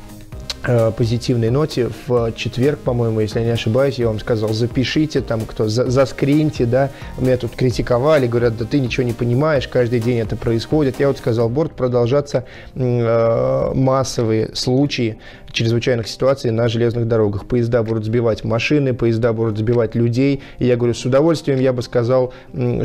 э, позитивной ноте. В четверг, по-моему, если я не ошибаюсь, я вам сказал, запишите, там, кто, за, заскриньте, да. Меня тут критиковали, говорят, да ты ничего не понимаешь, каждый день это происходит. Я вот сказал, борт продолжаться э, массовые случаи чрезвычайных ситуаций на железных дорогах. Поезда будут сбивать машины, поезда будут сбивать людей. И я говорю, с удовольствием я бы сказал,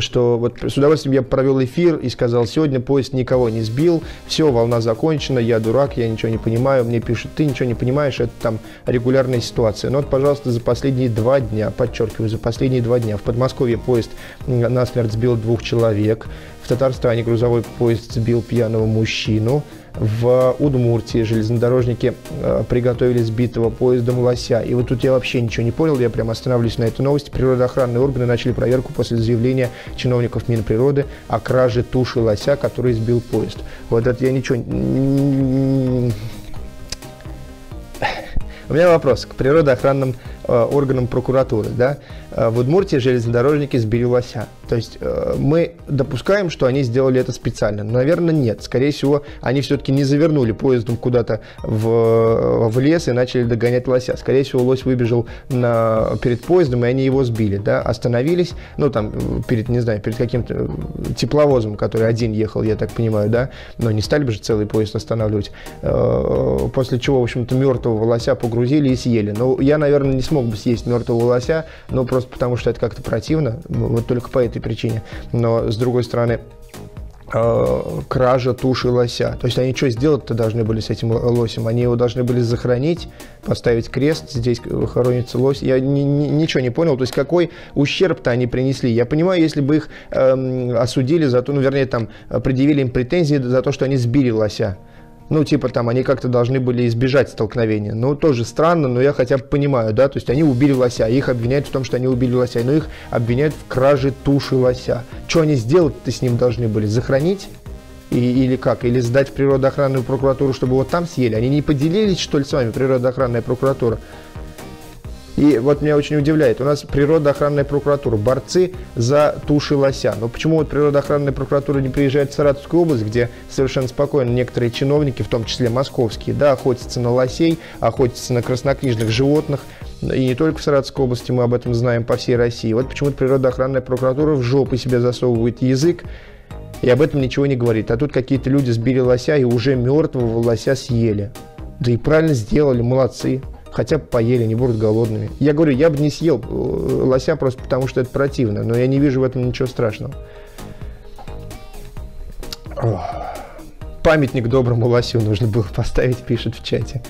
что вот с удовольствием я провел эфир и сказал, сегодня поезд никого не сбил, все, волна закончена, я дурак, я ничего не понимаю. Мне пишут, ты ничего не понимаешь, это там регулярная ситуация. Но вот, пожалуйста, за последние два дня, подчеркиваю, за последние два дня в Подмосковье поезд насмерть сбил двух человек, в Татарстане грузовой поезд сбил пьяного мужчину, в Удмуртии железнодорожники э, приготовили сбитого поездом лося. И вот тут я вообще ничего не понял, я прямо остановлюсь на этой новости. Природоохранные органы начали проверку после заявления чиновников Минприроды о краже туши лося, который сбил поезд. Вот это я ничего... У меня вопрос к природоохранным э, органам прокуратуры. Да? В Удмуртии железнодорожники сбили лося. То есть э, мы допускаем, что они сделали это специально. Но, наверное, нет. Скорее всего, они все-таки не завернули поездом куда-то в, в лес и начали догонять лося. Скорее всего, лось выбежал на, перед поездом, и они его сбили. Да? Остановились, ну, там, перед, не знаю, перед каким-то тепловозом, который один ехал, я так понимаю, да. Но не стали бы же целый поезд останавливать. Э, после чего, в общем-то, мертвого лося погрузили. Грузили и съели. Но я, наверное, не смог бы съесть мертвого лося, но просто потому, что это как-то противно, вот только по этой причине. Но, с другой стороны, кража туши лося. То есть они что сделать-то должны были с этим лосем? Они его должны были захоронить, поставить крест, здесь хоронится лось. Я ни, ни, ничего не понял, то есть какой ущерб-то они принесли. Я понимаю, если бы их эм, осудили за то, ну, вернее, там, предъявили им претензии за то, что они сбили лося. Ну, типа там они как-то должны были избежать столкновения. Ну, тоже странно, но я хотя бы понимаю, да, то есть они убили лося, их обвиняют в том, что они убили лося, но их обвиняют в краже туши лося. Что они сделать-то с ним должны были? Захоронить? И, или как? Или сдать в природоохранную прокуратуру, чтобы его там съели? Они не поделились, что ли, с вами, природоохранная прокуратура? И вот меня очень удивляет, у нас природоохранная прокуратура, борцы за туши лося. Но почему вот природоохранная прокуратура не приезжает в Саратовскую область, где совершенно спокойно некоторые чиновники, в том числе московские, да, охотятся на лосей, охотятся на краснокнижных животных. И не только в Саратовской области, мы об этом знаем, по всей России. Вот почему-то природоохранная прокуратура в жопу себе засовывает язык и об этом ничего не говорит. А тут какие-то люди сбили лося и уже мертвого лося съели. Да и правильно сделали, молодцы. Хотя бы поели, не будут голодными. Я говорю, я бы не съел лося просто потому, что это противно. Но я не вижу в этом ничего страшного. Ох. Памятник доброму лосю нужно было поставить, пишет в чате.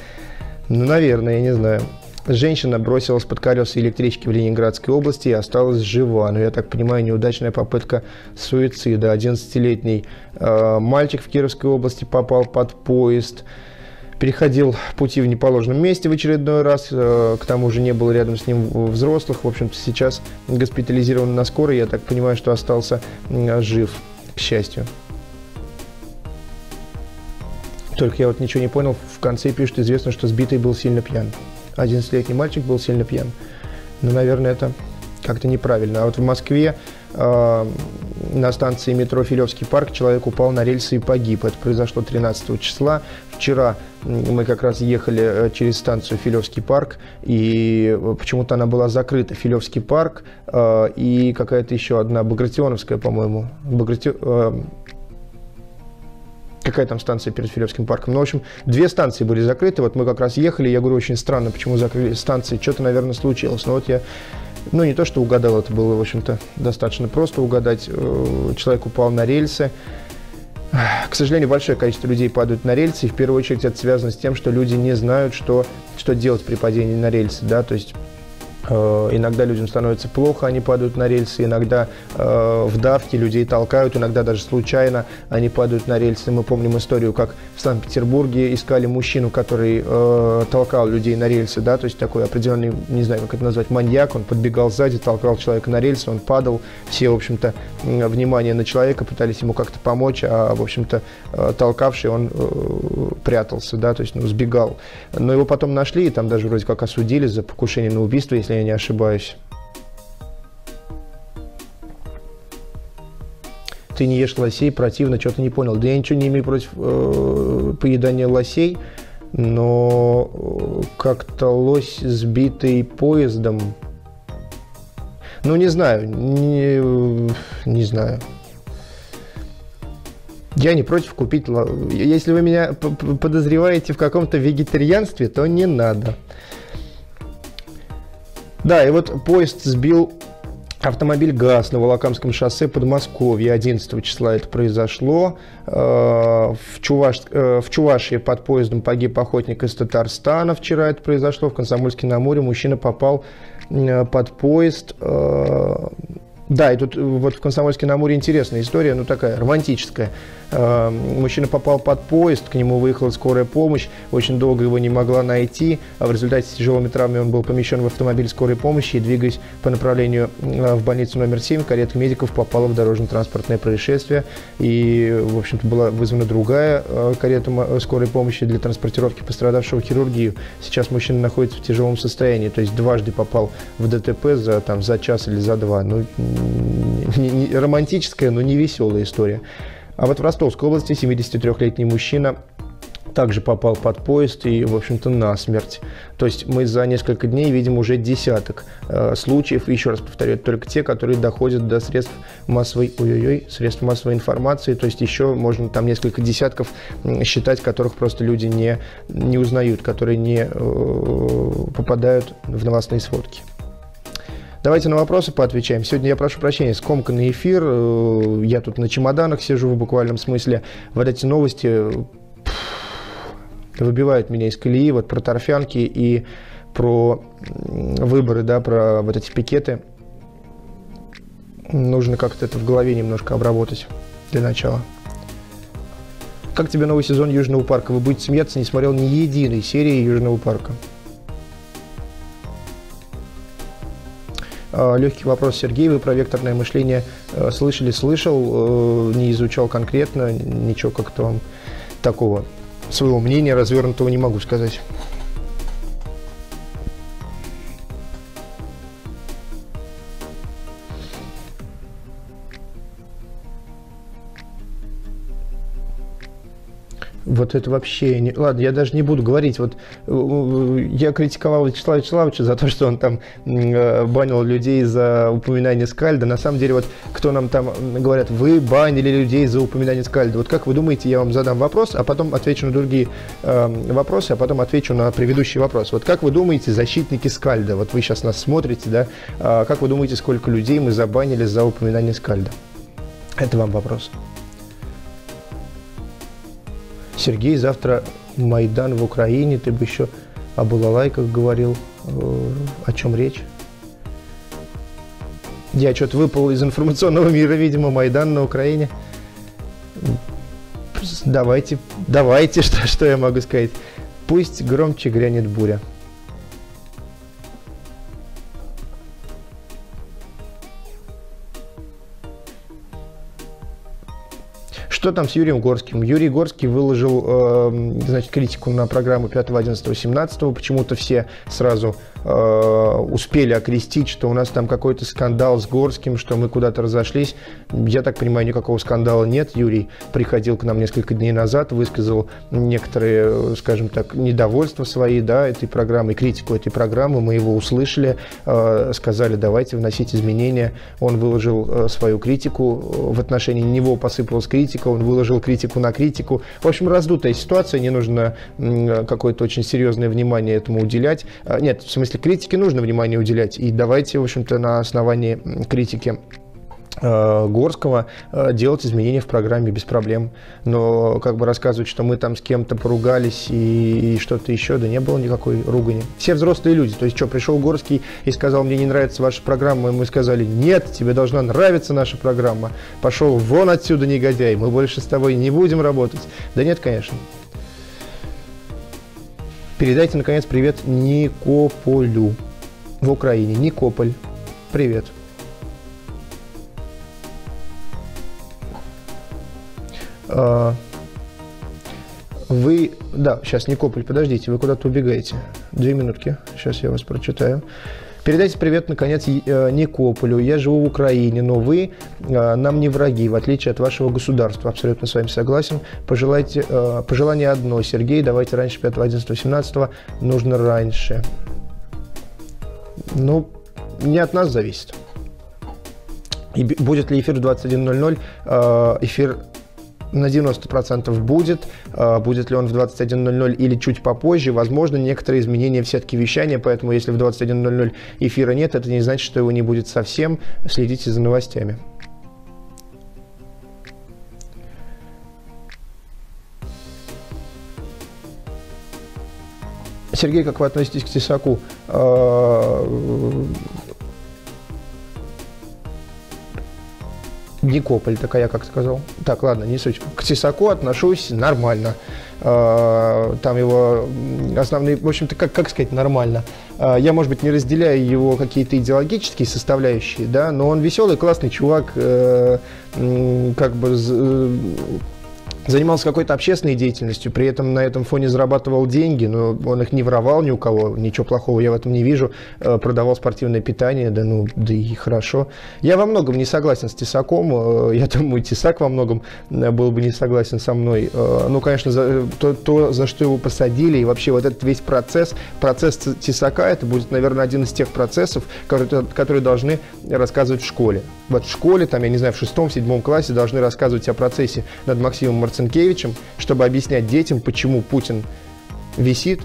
Ну, наверное, я не знаю. Женщина бросилась под колеса электрички в Ленинградской области и осталась жива. Но, я так понимаю, неудачная попытка суицида. одиннадцатилетний э, мальчик в Кировской области попал под поезд. Переходил пути в неположенном месте в очередной раз. Э, к тому же не было рядом с ним взрослых. В общем-то, сейчас госпитализирован на скорой. Я так понимаю, что остался э, жив, к счастью. Только я вот ничего не понял. В конце пишут, известно, что сбитый был сильно пьян. одиннадцатилетний мальчик был сильно пьян. Но, наверное, это как-то неправильно. А вот в Москве э, на станции метро Филевский парк человек упал на рельсы и погиб. Это произошло тринадцатого числа. Вчера мы как раз ехали через станцию Филевский парк, и почему-то она была закрыта. Филевский парк э, и какая-то еще одна, Багратионовская, по-моему. Баграти... Э, Какая там станция перед Филевским парком? Ну, в общем, две станции были закрыты. Вот мы как раз ехали. Я говорю, очень странно, почему закрыли станции. Что-то, наверное, случилось. Но вот я, ну, не то, что угадал. Это было, в общем-то, достаточно просто угадать. Человек упал на рельсы. К сожалению, большое количество людей падают на рельсы. И в первую очередь это связано с тем, что люди не знают, что, что делать при падении на рельсы. Да? То есть иногда людям становится плохо, они падают на рельсы, иногда э, в давке людей толкают, иногда даже случайно они падают на рельсы. Мы помним историю, как в Санкт-Петербурге искали мужчину, который э, толкал людей на рельсы, да, то есть такой определенный, не знаю, как это назвать, маньяк, он подбегал сзади, толкал человека на рельсы, он падал, все, в общем-то, внимание на человека, пытались ему как-то помочь, а, в общем-то, э, толкавший, он э, прятался, да, то есть, ну, сбегал. Но его потом нашли, и там даже вроде как осудили за покушение на убийство, если я не ошибаюсь. Ты не ешь лосей, противно, что-то не понял. Да я ничего не имею против э, поедания лосей, но как-то лось, сбитый поездом. Ну, не знаю, не, не знаю. Я не против купить... Если вы меня подозреваете в каком-то вегетарианстве, то не надо. Да, и вот поезд сбил автомобиль ГАЗ на Волокамском шоссе Подмосковья. одиннадцатого числа это произошло. В Чуваш... в Чувашии под поездом погиб охотник из Татарстана. Вчера это произошло. В Комсомольске-на-Амуре мужчина попал под поезд. Да, и тут вот в Комсомольске-на-Амуре интересная история, ну такая романтическая. Мужчина попал под поезд, к нему выехала скорая помощь, очень долго его не могла найти, а в результате с тяжелыми травмами он был помещен в автомобиль скорой помощи и, двигаясь по направлению в больницу номер семь, карета медиков попала в дорожно-транспортное происшествие, и, в общем-то, была вызвана другая карета скорой помощи для транспортировки пострадавшего в хирургию. Сейчас мужчина находится в тяжелом состоянии, то есть дважды попал в ДТП за, там, за час или за два. Ну, не, не, романтическая, но не веселая история. А вот в Ростовской области семидесятитрёхлетний мужчина также попал под поезд и, в общем-то, насмерть. То есть мы за несколько дней видим уже десяток э, случаев. Еще раз повторю, только те, которые доходят до средств массовой, ой-ой-ой, средств массовой информации. То есть еще можно там несколько десятков считать, которых просто люди не, не узнают, которые не э, попадают в новостные сводки. Давайте на вопросы поотвечаем. Сегодня я прошу прощения, скомканный эфир. Я тут на чемоданах сижу в буквальном смысле. Вот эти новости выбивают меня из колеи. Вот про торфянки и про выборы, да, про вот эти пикеты. Нужно как-то это в голове немножко обработать для начала. Как тебе новый сезон Южного парка? Вы будете смеяться, не смотрел ни единой серии Южного парка. Легкий вопрос, Сергей, вы про векторное мышление слышали, слышал, не изучал конкретно, ничего как-то вам такого, своего мнения развернутого не могу сказать. Вот это вообще... Не... Ладно, я даже не буду говорить. Вот я критиковал Вячеслава Вячеславовича за то, что он там банил людей за упоминание Скальда. На самом деле, вот кто нам там говорят, вы банили людей за упоминание Скальда. Вот как вы думаете, я вам задам вопрос, а потом отвечу на другие э, вопросы, а потом отвечу на предыдущий вопрос. Вот как вы думаете, защитники Скальда? Вот вы сейчас нас смотрите, да? А как вы думаете, сколько людей мы забанили за упоминание Скальда? Это вам вопрос. Сергей, завтра Майдан в Украине, ты бы еще о балалайках говорил, о чем речь? Я что-то выпал из информационного мира, видимо, Майдан на Украине. Давайте, давайте, что, что я могу сказать? Пусть громче грянет буря. Что там с Юрием Горским? Юрий Горский выложил э, значит, критику на программу пятого, одиннадцатого, семнадцатого. Почему-то все сразу э, успели окрестить, что у нас там какой-то скандал с Горским, что мы куда-то разошлись. Я так понимаю, никакого скандала нет. Юрий приходил к нам несколько дней назад, высказал некоторые, скажем так, недовольства свои, да, этой программы, критику этой программы. Мы его услышали, э, сказали, давайте вносить изменения. Он выложил э, свою критику. В отношении него посыпалась критика. Он выложил критику на критику. В общем, раздутая ситуация, не нужно какое-то очень серьезное внимание этому уделять. Нет, в смысле, критике нужно внимание уделять. И давайте, в общем-то, на основании критики Горского делать изменения в программе без проблем. Но как бы рассказывать, что мы там с кем-то поругались и, и что-то еще, да не было никакой ругани. Все взрослые люди. То есть, что, пришел Горский и сказал, мне не нравится ваша программа, и мы сказали, нет, тебе должна нравиться наша программа. Пошел вон отсюда, негодяй, мы больше с тобой не будем работать. Да нет, конечно. Передайте, наконец, привет Никополю в Украине. Никополь, привет. Вы, да, сейчас, Никополь, подождите, вы куда-то убегаете. Две минутки, сейчас я вас прочитаю. Передайте привет, наконец, Никополю. Я живу в Украине, но вы нам не враги, в отличие от вашего государства. Абсолютно с вами согласен. Пожелайте, пожелание одно, Сергей, давайте раньше пятого, одиннадцатого, семнадцатого, нужно раньше. Ну, не от нас зависит. И будет ли эфир в двадцать один ноль ноль, эфир... на девяносто процентов будет. Будет ли он в двадцать один ноль ноль или чуть попозже? Возможно, некоторые изменения в сетке вещания, поэтому если в двадцать один ноль ноль эфира нет, это не значит, что его не будет совсем. Следите за новостями. Сергей, как вы относитесь к Тесаку? Никополь, так я как сказал. Так, ладно, не суть. К Тесаку отношусь нормально. Там его основные, в общем-то, как, как сказать, нормально. Я, может быть, не разделяю его какие-то идеологические составляющие, да, но он веселый, классный чувак, как бы... занимался какой-то общественной деятельностью, при этом на этом фоне зарабатывал деньги, но он их не воровал ни у кого, ничего плохого я в этом не вижу, продавал спортивное питание, да ну, да и хорошо. Я во многом не согласен с Тесаком, я думаю, Тесак во многом был бы не согласен со мной, ну, конечно, за, то, то, за что его посадили, и вообще вот этот весь процесс, процесс Тесака, это будет, наверное, один из тех процессов, которые, которые должны рассказывать в школе. Вот в школе, там, я не знаю, в шестом, в седьмом классе должны рассказывать о процессе над Максимом Марцинкевичем, чтобы объяснять детям, почему Путин висит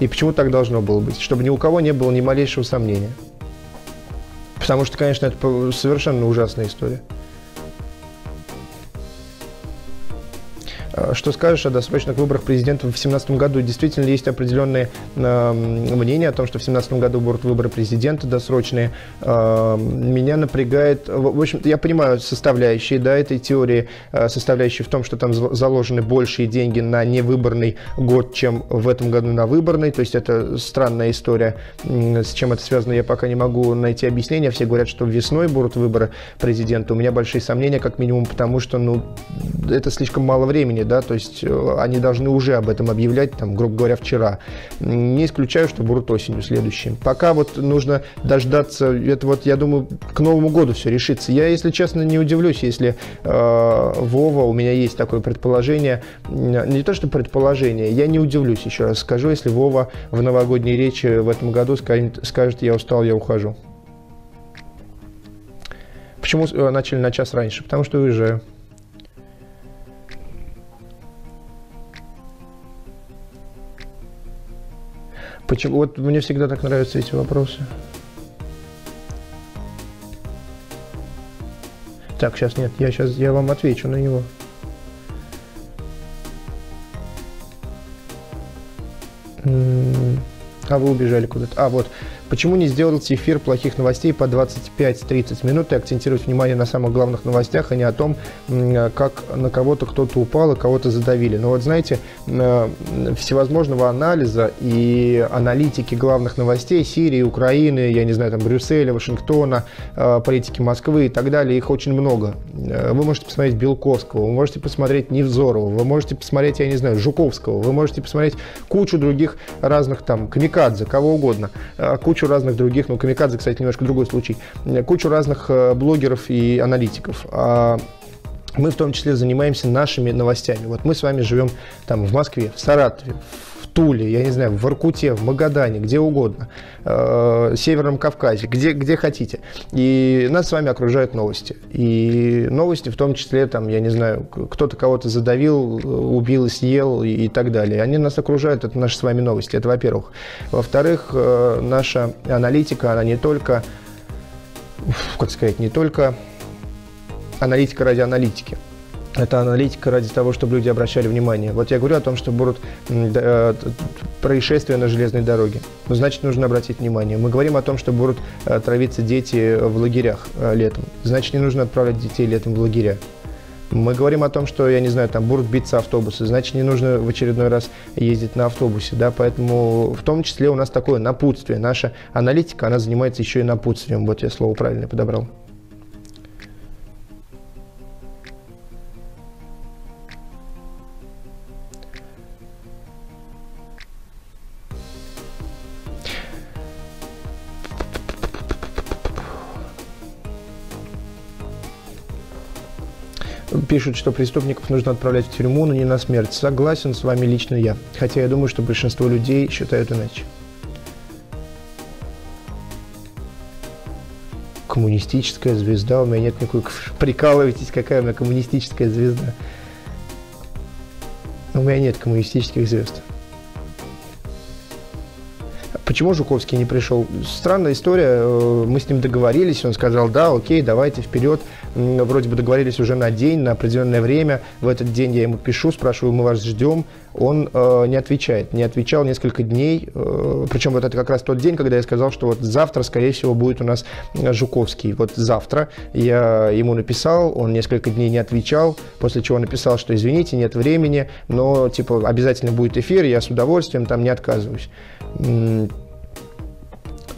и почему так должно было быть, чтобы ни у кого не было ни малейшего сомнения. Потому что, конечно, это совершенно ужасная история. Что скажешь о досрочных выборах президента в две тысячи семнадцатом году? Действительно, есть определенные э, мнения о том, что в две тысячи семнадцатом году будут выборы президента досрочные. Э, меня напрягает... В общем-то, я понимаю составляющие, да, этой теории, э, составляющие в том, что там заложены большие деньги на невыборный год, чем в этом году на выборный. То есть это странная история. С чем это связано, я пока не могу найти объяснение. Все говорят, что весной будут выборы президента. У меня большие сомнения, как минимум, потому что ну, это слишком мало времени. да, то есть они должны уже об этом объявлять, там, грубо говоря, вчера. Не исключаю, что будут осенью следующим. Пока вот нужно дождаться, это вот, я думаю, к Новому году все решится. Я, если честно, не удивлюсь, если э, Вова, у меня есть такое предположение, не то что предположение, я не удивлюсь, еще раз скажу, если Вова в новогодней речи в этом году скажет, скажет «я устал, я ухожу». Почему начали на час раньше? Потому что уезжаю. Почему? Вот мне всегда так нравятся эти вопросы. Так, сейчас нет, я сейчас я вам отвечу на него. А вы убежали куда-то. А, вот. Почему не сделать эфир плохих новостей по двадцать пять - тридцать минут и акцентировать внимание на самых главных новостях, а не о том, как на кого-то кто-то упал и кого-то задавили? Но вот знаете, всевозможного анализа и аналитики главных новостей Сирии, Украины, я не знаю, там, Брюсселя, Вашингтона, политики Москвы и так далее, их очень много. Вы можете посмотреть Белковского, вы можете посмотреть Невзорова, вы можете посмотреть, я не знаю, Жуковского, вы можете посмотреть кучу других разных, там, камикадзе, кого угодно, кучу разных других, ну, камикадзе, кстати, немножко другой случай, кучу разных блогеров и аналитиков. А мы в том числе занимаемся нашими новостями. Вот мы с вами живем там в Москве, в Саратове, в Туле, я не знаю, в Воркуте, в Магадане, где угодно, э, Северном Кавказе, где, где хотите. И нас с вами окружают новости. И новости в том числе, там, я не знаю, кто-то кого-то задавил, убил и съел и, и так далее. Они нас окружают, это наши с вами новости, это во-первых. Во-вторых, э, наша аналитика, она не только, как сказать, не только аналитика ради аналитики. Это аналитика ради того, чтобы люди обращали внимание. Вот я говорю о том, что будут э, происшествия на железной дороге. Ну, значит, нужно обратить внимание. Мы говорим о том, что будут э, травиться дети в лагерях э, летом. Значит, не нужно отправлять детей летом в лагеря. Мы говорим о том, что, я не знаю, там будут биться автобусы, значит, не нужно в очередной раз ездить на автобусе, да, поэтому в том числе у нас такое напутствие. Наша аналитика, она занимается еще и напутствием. Вот я слово правильно подобрал. Пишут, что преступников нужно отправлять в тюрьму, но не на смерть. Согласен с вами лично я. Хотя я думаю, что большинство людей считают иначе. Коммунистическая звезда. У меня нет никакой... Прикалывайтесь, какая у меня коммунистическая звезда. У меня нет коммунистических звезд. Почему Жуковский не пришел? Странная история. Мы с ним договорились, он сказал, да, окей, давайте вперед. Вроде бы договорились уже на день, на определенное время. В этот день я ему пишу, спрашиваю, мы вас ждем. Он э, не отвечает. Не отвечал несколько дней. Э, причем вот это как раз тот день, когда я сказал, что вот завтра, скорее всего, будет у нас Жуковский. Вот завтра я ему написал, он несколько дней не отвечал, после чего написал, что извините, нет времени, но типа обязательно будет эфир, я с удовольствием там не отказываюсь.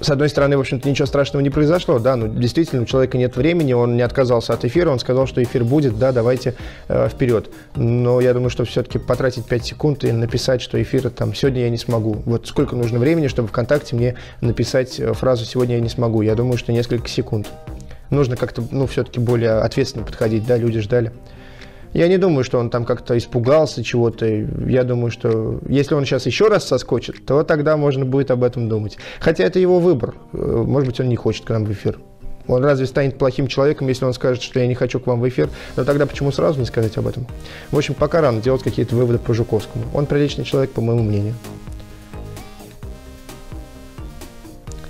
С одной стороны, в общем-то, ничего страшного не произошло, да, но действительно у человека нет времени, он не отказался от эфира, он сказал, что эфир будет, да, давайте э, вперед. Но я думаю, что все-таки потратить пять секунд и написать, что эфира там сегодня я не смогу. Вот сколько нужно времени, чтобы ВКонтакте мне написать фразу «сегодня я не смогу». Я думаю, что несколько секунд. Нужно как-то, ну, все-таки более ответственно подходить, да, люди ждали. Я не думаю, что он там как-то испугался чего-то. Я думаю, что если он сейчас еще раз соскочит, то тогда можно будет об этом думать. Хотя это его выбор. Может быть, он не хочет к нам в эфир. Он разве станет плохим человеком, если он скажет, что я не хочу к вам в эфир? Но тогда почему сразу не сказать об этом? В общем, пока рано делать какие-то выводы по Жуковскому. Он приличный человек, по моему мнению.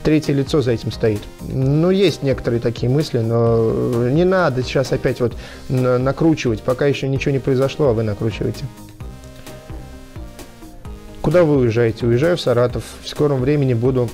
Третье лицо за этим стоит. Ну, есть некоторые такие мысли, но не надо сейчас опять вот накручивать, пока еще ничего не произошло, а вы накручиваете. Куда вы уезжаете? Уезжаю в Саратов. В скором времени буду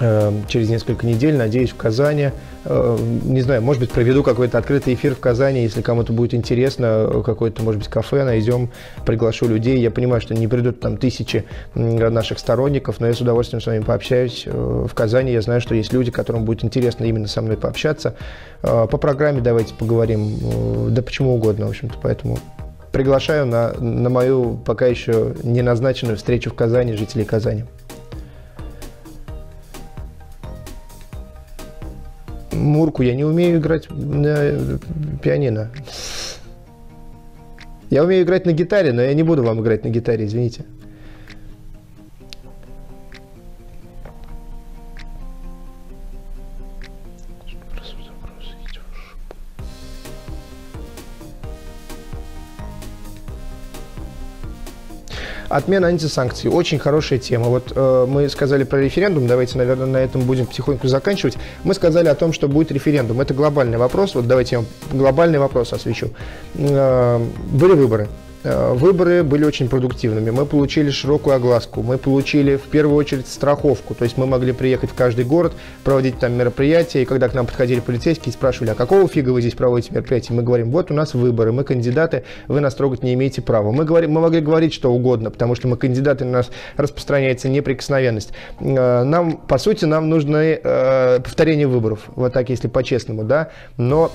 э, через несколько недель, надеюсь, в Казани. Э, не знаю, может быть, проведу какой-то открытый эфир в Казани, если кому-то будет интересно, какое-то, может быть, кафе найдем, приглашу людей. Я понимаю, что не придут там тысячи наших сторонников, но я с удовольствием с вами пообщаюсь. В Казани я знаю, что есть люди, которым будет интересно именно со мной пообщаться. По программе давайте поговорим, да почему угодно, в общем-то, поэтому приглашаю на, на мою пока еще не назначенную встречу в Казани жителей Казани. Мурку я не умею играть на пианино. Я умею играть на гитаре, но я не буду вам играть на гитаре, извините. Отмена антисанкций. Очень хорошая тема. Вот э, мы сказали про референдум. Давайте, наверное, на этом будем потихоньку заканчивать. Мы сказали о том, что будет референдум. Это глобальный вопрос. Вот давайте я вам глобальный вопрос освещу. Э, были выборы. Э, выборы были очень продуктивными. Мы получили широкую огласку. Мы получили, в первую очередь, страховку. То есть мы могли приехать в каждый город, проводить там мероприятия. И когда к нам подходили полицейские и спрашивали, а какого фига вы здесь проводите мероприятия? Мы говорим, вот у нас выборы, мы кандидаты, вы нас трогать не имеете права. Мы, говорим, мы могли говорить что угодно, потому что мы кандидаты, на нас распространяется неприкосновенность. Нам, по сути, нам нужны э, повторение выборов, вот так, если по-честному, да, но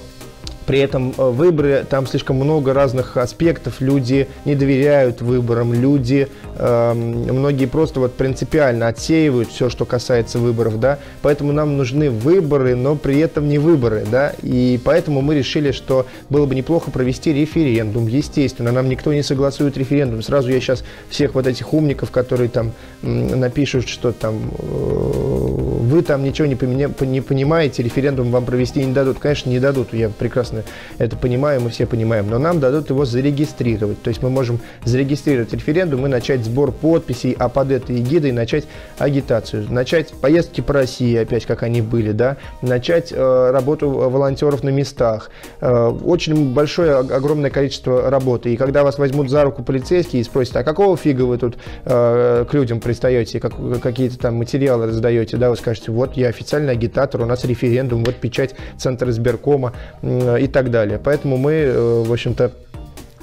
при этом выборы, там слишком много разных аспектов, люди не доверяют выборам, люди, э, многие просто вот принципиально отсеивают все, что касается выборов, да, поэтому нам нужны выборы, но при этом не выборы, да, и поэтому мы решили, что было бы неплохо провести референдум, естественно, нам никто не согласует референдум, сразу я сейчас всех вот этих умников, которые там напишут, что там вы там ничего не, не понимаете, референдум вам провести не дадут, конечно, не дадут, я прекрасно это понимаем, мы все понимаем, но нам дадут его зарегистрировать, то есть мы можем зарегистрировать референдум и начать сбор подписей, а под этой эгидой начать агитацию, начать поездки по России, опять как они были, да, начать э, работу волонтеров на местах, э, очень большое, огромное количество работы, и когда вас возьмут за руку полицейские и спросят, а какого фига вы тут э, к людям пристаете, как, какие-то там материалы раздаете, да, вы скажете, вот я официальный агитатор, у нас референдум, вот печать Центра избиркома, э, и так далее. Поэтому мы, в общем-то,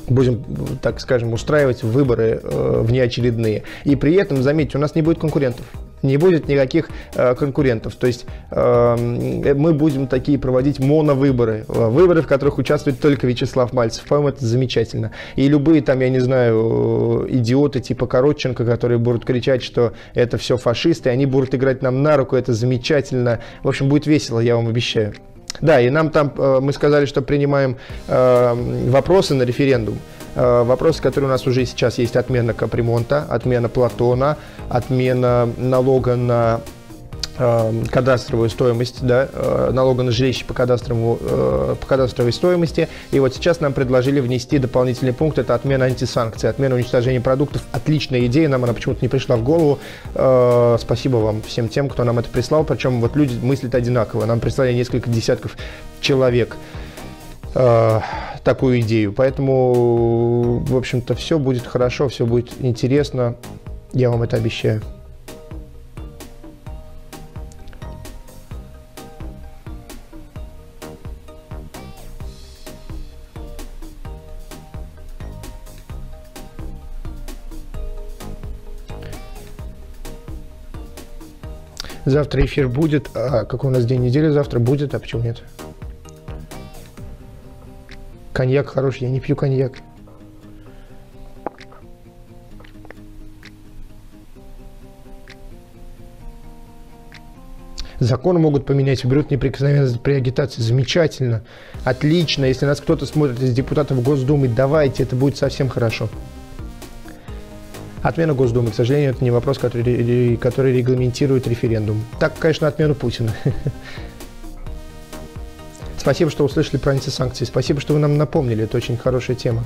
будем, так скажем, устраивать выборы внеочередные. И при этом, заметьте, у нас не будет конкурентов. Не будет никаких э, конкурентов. То есть э, мы будем такие проводить моновыборы. Выборы, в которых участвует только Вячеслав Мальцев. По-моему, это замечательно. И любые там, я не знаю, идиоты типа Коротченко, которые будут кричать, что это все фашисты, они будут играть нам на руку, это замечательно. В общем, будет весело, я вам обещаю. Да, и нам там, мы сказали, что принимаем вопросы на референдум. Вопросы, которые у нас уже сейчас есть. Отмена капремонта, отмена Платона, отмена налога на кадастровую стоимость, да, налога на жилище по, кадастровому, по кадастровой стоимости. И вот сейчас нам предложили внести дополнительный пункт, это отмена антисанкций, отмена уничтожения продуктов. Отличная идея, нам она почему-то не пришла в голову. Спасибо вам, всем тем, кто нам это прислал. Причем вот люди мыслят одинаково, нам прислали несколько десятков человек такую идею. Поэтому, в общем-то, все будет хорошо, все будет интересно, я вам это обещаю. Завтра эфир будет. А какой у нас день недели? Завтра будет, а почему нет? Коньяк хороший, я не пью коньяк. Закон могут поменять, уберут неприкосновенность при агитации. Замечательно, отлично. Если нас кто-то смотрит из депутатов Госдумы, давайте, это будет совсем хорошо. Отмена Госдумы, к сожалению, это не вопрос, который, который регламентирует референдум. Так, конечно, отмену Путина. Спасибо, что услышали про антисанкции. Спасибо, что вы нам напомнили. Это очень хорошая тема.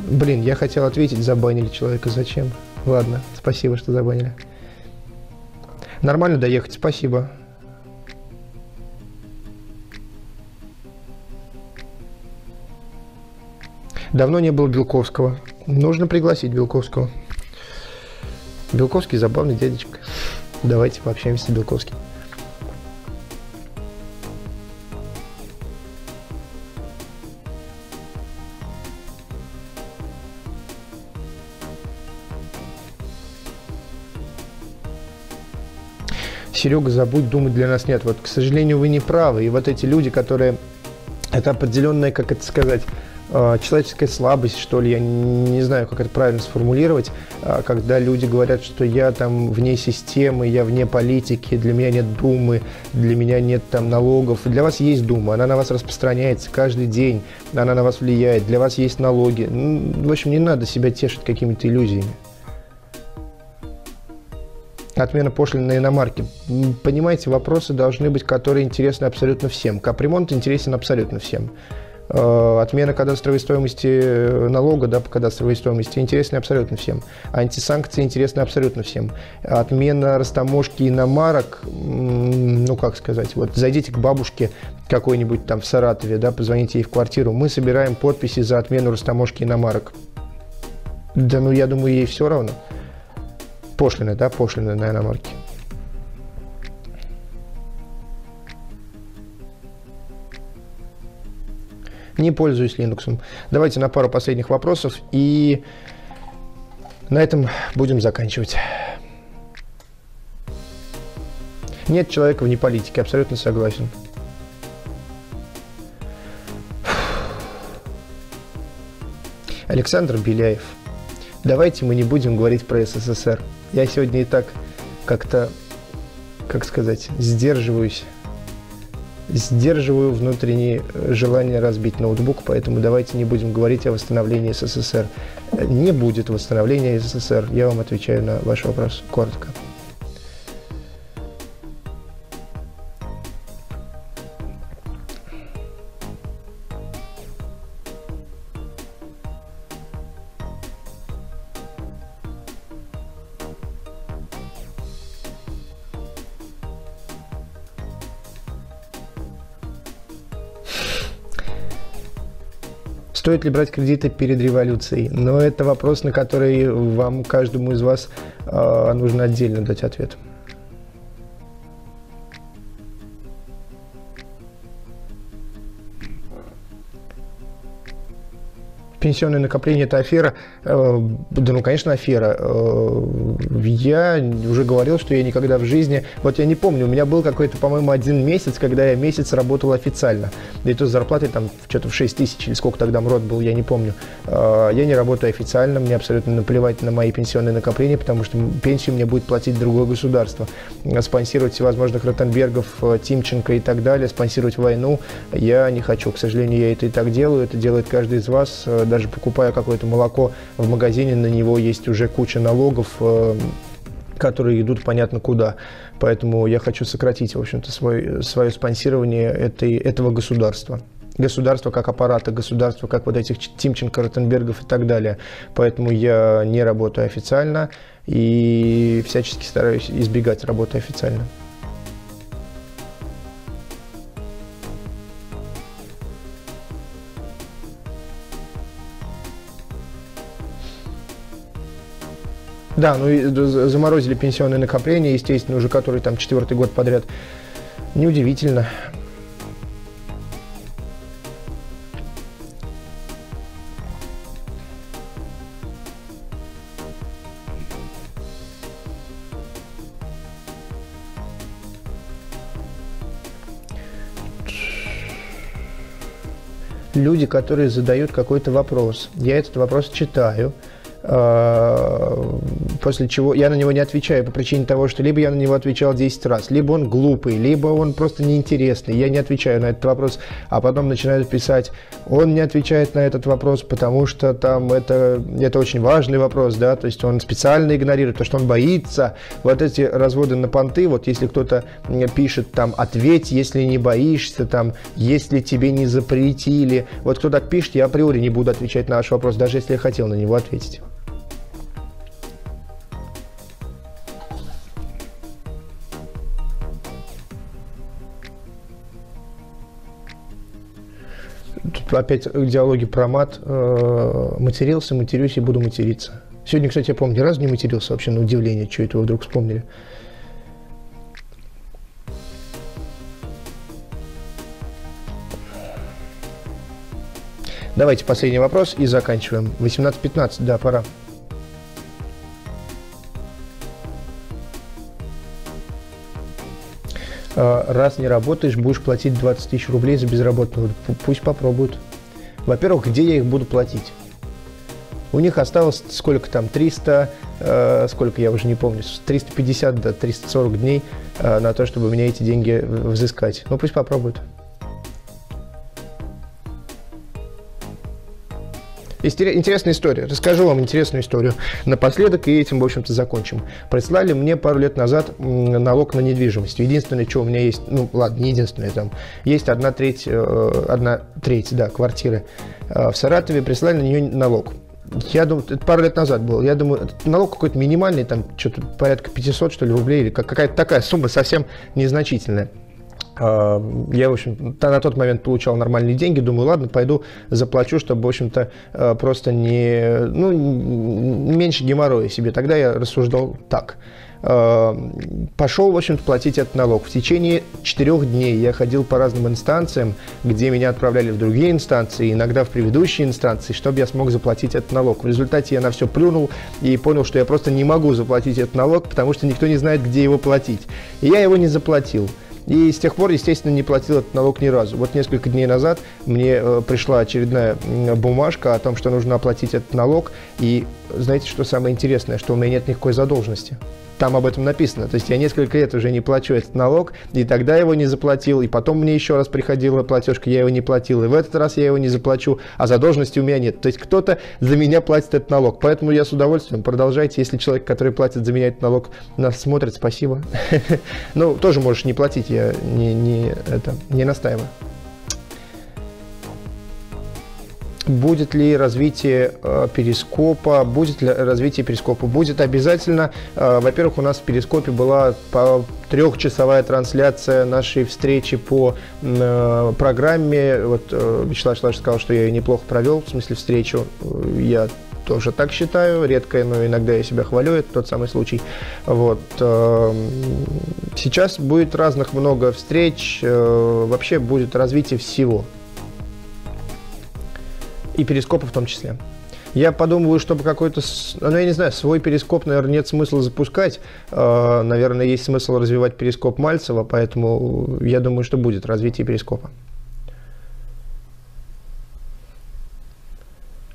Блин, я хотел ответить, забанили человека. Зачем? Ладно, спасибо, что забанили. Нормально доехать, спасибо. Давно не было Белковского. Нужно пригласить Белковского. Белковский забавный дядечка. Давайте пообщаемся с Белковским. Серега, забудь, думать для нас нет. Вот, к сожалению, вы не правы. И вот эти люди, которые... Это определенная, как это сказать, человеческая слабость, что ли, я не знаю, как это правильно сформулировать, когда люди говорят, что я там вне системы, я вне политики, для меня нет думы, для меня нет там налогов. Для вас есть дума, она на вас распространяется каждый день, она на вас влияет, для вас есть налоги. В общем, не надо себя тешить какими-то иллюзиями. Отмена пошлин на иномарки. Понимаете, вопросы должны быть, которые интересны абсолютно всем. Капремонт интересен абсолютно всем. Отмена кадастровой стоимости налога, да, по кадастровой стоимости интересна абсолютно всем. Антисанкции интересны абсолютно всем. Отмена растаможки иномарок, ну как сказать, вот зайдите к бабушке какой-нибудь там в Саратове, да, позвоните ей в квартиру. Мы собираем подписи за отмену растаможки иномарок. Да ну я думаю, ей все равно. Пошлины, да, пошлины на иномарки. Не пользуюсь Linux. Давайте на пару последних вопросов и на этом будем заканчивать. Нет человека вне политики, абсолютно согласен. Александр Беляев. Давайте мы не будем говорить про СССР. Я сегодня и так как-то, как сказать, сдерживаюсь. Сдерживаю внутреннее желание разбить ноутбук, поэтому давайте не будем говорить о восстановлении СССР. Не будет восстановления СССР. Я вам отвечаю на ваш вопрос коротко. Стоит ли брать кредиты перед революцией? Но это вопрос, на который вам, каждому из вас, э, нужно отдельно дать ответ. Пенсионное накопление – это афера? Э, да, ну, конечно, афера. Э, я уже говорил, что я никогда в жизни... Вот я не помню, у меня был какой-то, по-моему, один месяц, когда я месяц работал официально. Да и то с зарплатой там что-то в шесть тысяч или сколько тогда МРОТ был, я не помню. Э, я не работаю официально, мне абсолютно наплевать на мои пенсионные накопления, потому что пенсию мне будет платить другое государство. Спонсировать всевозможных Ротенбергов, Тимченко и так далее, спонсировать войну я не хочу. К сожалению, я это и так делаю, это делает каждый из вас. Даже покупая какое-то молоко в магазине, на него есть уже куча налогов, которые идут понятно куда. Поэтому я хочу сократить, в общем-то, свой, свое спонсирование этой, этого государства. Государство как аппарата, государство как вот этих Тимченко, Ротенбергов и так далее. Поэтому я не работаю официально и всячески стараюсь избегать работы официально. Да, ну и заморозили пенсионные накопления, естественно, уже который там четвертый год подряд. Неудивительно. Люди, которые задают какой-то вопрос. Я этот вопрос читаю. После чего я на него не отвечаю по причине того, что либо я на него отвечал десять раз, либо он глупый, либо он просто неинтересный, я не отвечаю на этот вопрос, а потом начинают писать, он не отвечает на этот вопрос, потому что там это, это очень важный вопрос, да, то есть он специально игнорирует, потому что он боится, вот эти разводы на понты, вот если кто-то пишет там, ответь, если не боишься, там, если тебе не запретили, вот кто так пишет, я априори не буду отвечать на ваш вопрос, даже если я хотел на него ответить. Тут опять диалоги про мат. Матерился, матерюсь и буду материться. Сегодня, кстати, я помню, ни разу не матерился вообще, на удивление, что это вы вдруг вспомнили. Давайте последний вопрос и заканчиваем. восемнадцать пятнадцать, да, пора. раз не работаешь, будешь платить двадцать тысяч рублей за безработного. Пусть попробуют. Во-первых, где я их буду платить? У них осталось сколько там, триста, э, сколько я уже не помню, триста пятьдесят до трёхсот сорока дней э, на то, чтобы мне эти деньги взыскать. Ну, пусть попробуют. Интересная история. Расскажу вам интересную историю напоследок, и этим, в общем-то, закончим. Прислали мне пару лет назад налог на недвижимость. Единственное, что у меня есть, ну, ладно, не единственное, там, есть одна треть, одна треть, да, квартиры в Саратове, прислали на нее налог. Я думаю, это пару лет назад было. Я думаю, налог какой-то минимальный, там, что-то порядка пятисот, что ли, рублей, или какая-то такая сумма совсем незначительная. Я, в общем, на тот момент получал нормальные деньги, думаю, ладно, пойду заплачу, чтобы, в общем-то, просто не, ну, меньше геморроя себе. Тогда я рассуждал так. Пошел, в общем-то, платить этот налог. В течение четырех дней я ходил по разным инстанциям, где меня отправляли в другие инстанции, иногда в предыдущие инстанции, чтобы я смог заплатить этот налог. В результате я на все плюнул и понял, что я просто не могу заплатить этот налог, потому что никто не знает, где его платить. И я его не заплатил. И с тех пор, естественно, не платил этот налог ни разу. Вот несколько дней назад мне пришла очередная бумажка о том, что нужно оплатить этот налог. И знаете, что самое интересное? Что у меня нет никакой задолженности. Там об этом написано. То есть я несколько лет уже не плачу этот налог, и тогда его не заплатил, и потом мне еще раз приходила платежка, я его не платил, и в этот раз я его не заплачу, а задолженности у меня нет. То есть кто-то за меня платит этот налог. Поэтому я с удовольствием, продолжайте, если человек, который платит за меня этот налог, нас смотрит, спасибо. Ну, тоже можешь не платить, я не настаиваю. Будет ли развитие э, перископа? Будет ли развитие перископа? Будет обязательно. Э, Во-первых, у нас в перископе была по трехчасовая трансляция нашей встречи по э, программе. Вот э, Вячеслав Вячеславович сказал, что я ее неплохо провел, в смысле встречу. Я тоже так считаю, редкое, но иногда я себя хвалю, это тот самый случай. Вот. Сейчас будет разных много встреч, э, вообще будет развитие всего. И перископа в том числе. Я подумываю, чтобы какой-то, ну, я не знаю, свой перископ, наверное, нет смысла запускать. Наверное, есть смысл развивать перископ Мальцева, поэтому я думаю, что будет развитие перископа.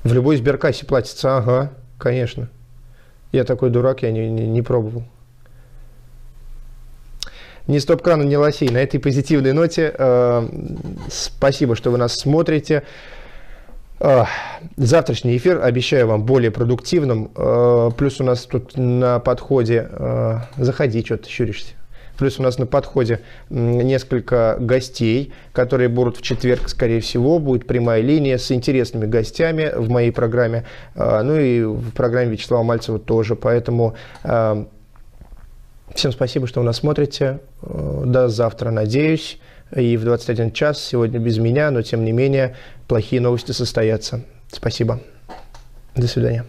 В любой сберкассе платится, ага, конечно. Я такой дурак, я не, не, не пробовал. Ни стоп-крана, ни лосей. На этой позитивной ноте э, спасибо, что вы нас смотрите. Завтрашний эфир обещаю вам более продуктивным. Плюс у нас тут на подходе... Заходи, что ты щуришься. Плюс у нас на подходе несколько гостей, которые будут в четверг, скорее всего. Будет прямая линия с интересными гостями в моей программе. Ну и в программе Вячеслава Мальцева тоже. Поэтому всем спасибо, что вы нас смотрите. До завтра, надеюсь. И в двадцать один час, сегодня без меня, но тем не менее, плохие новости состоятся. Спасибо. До свидания.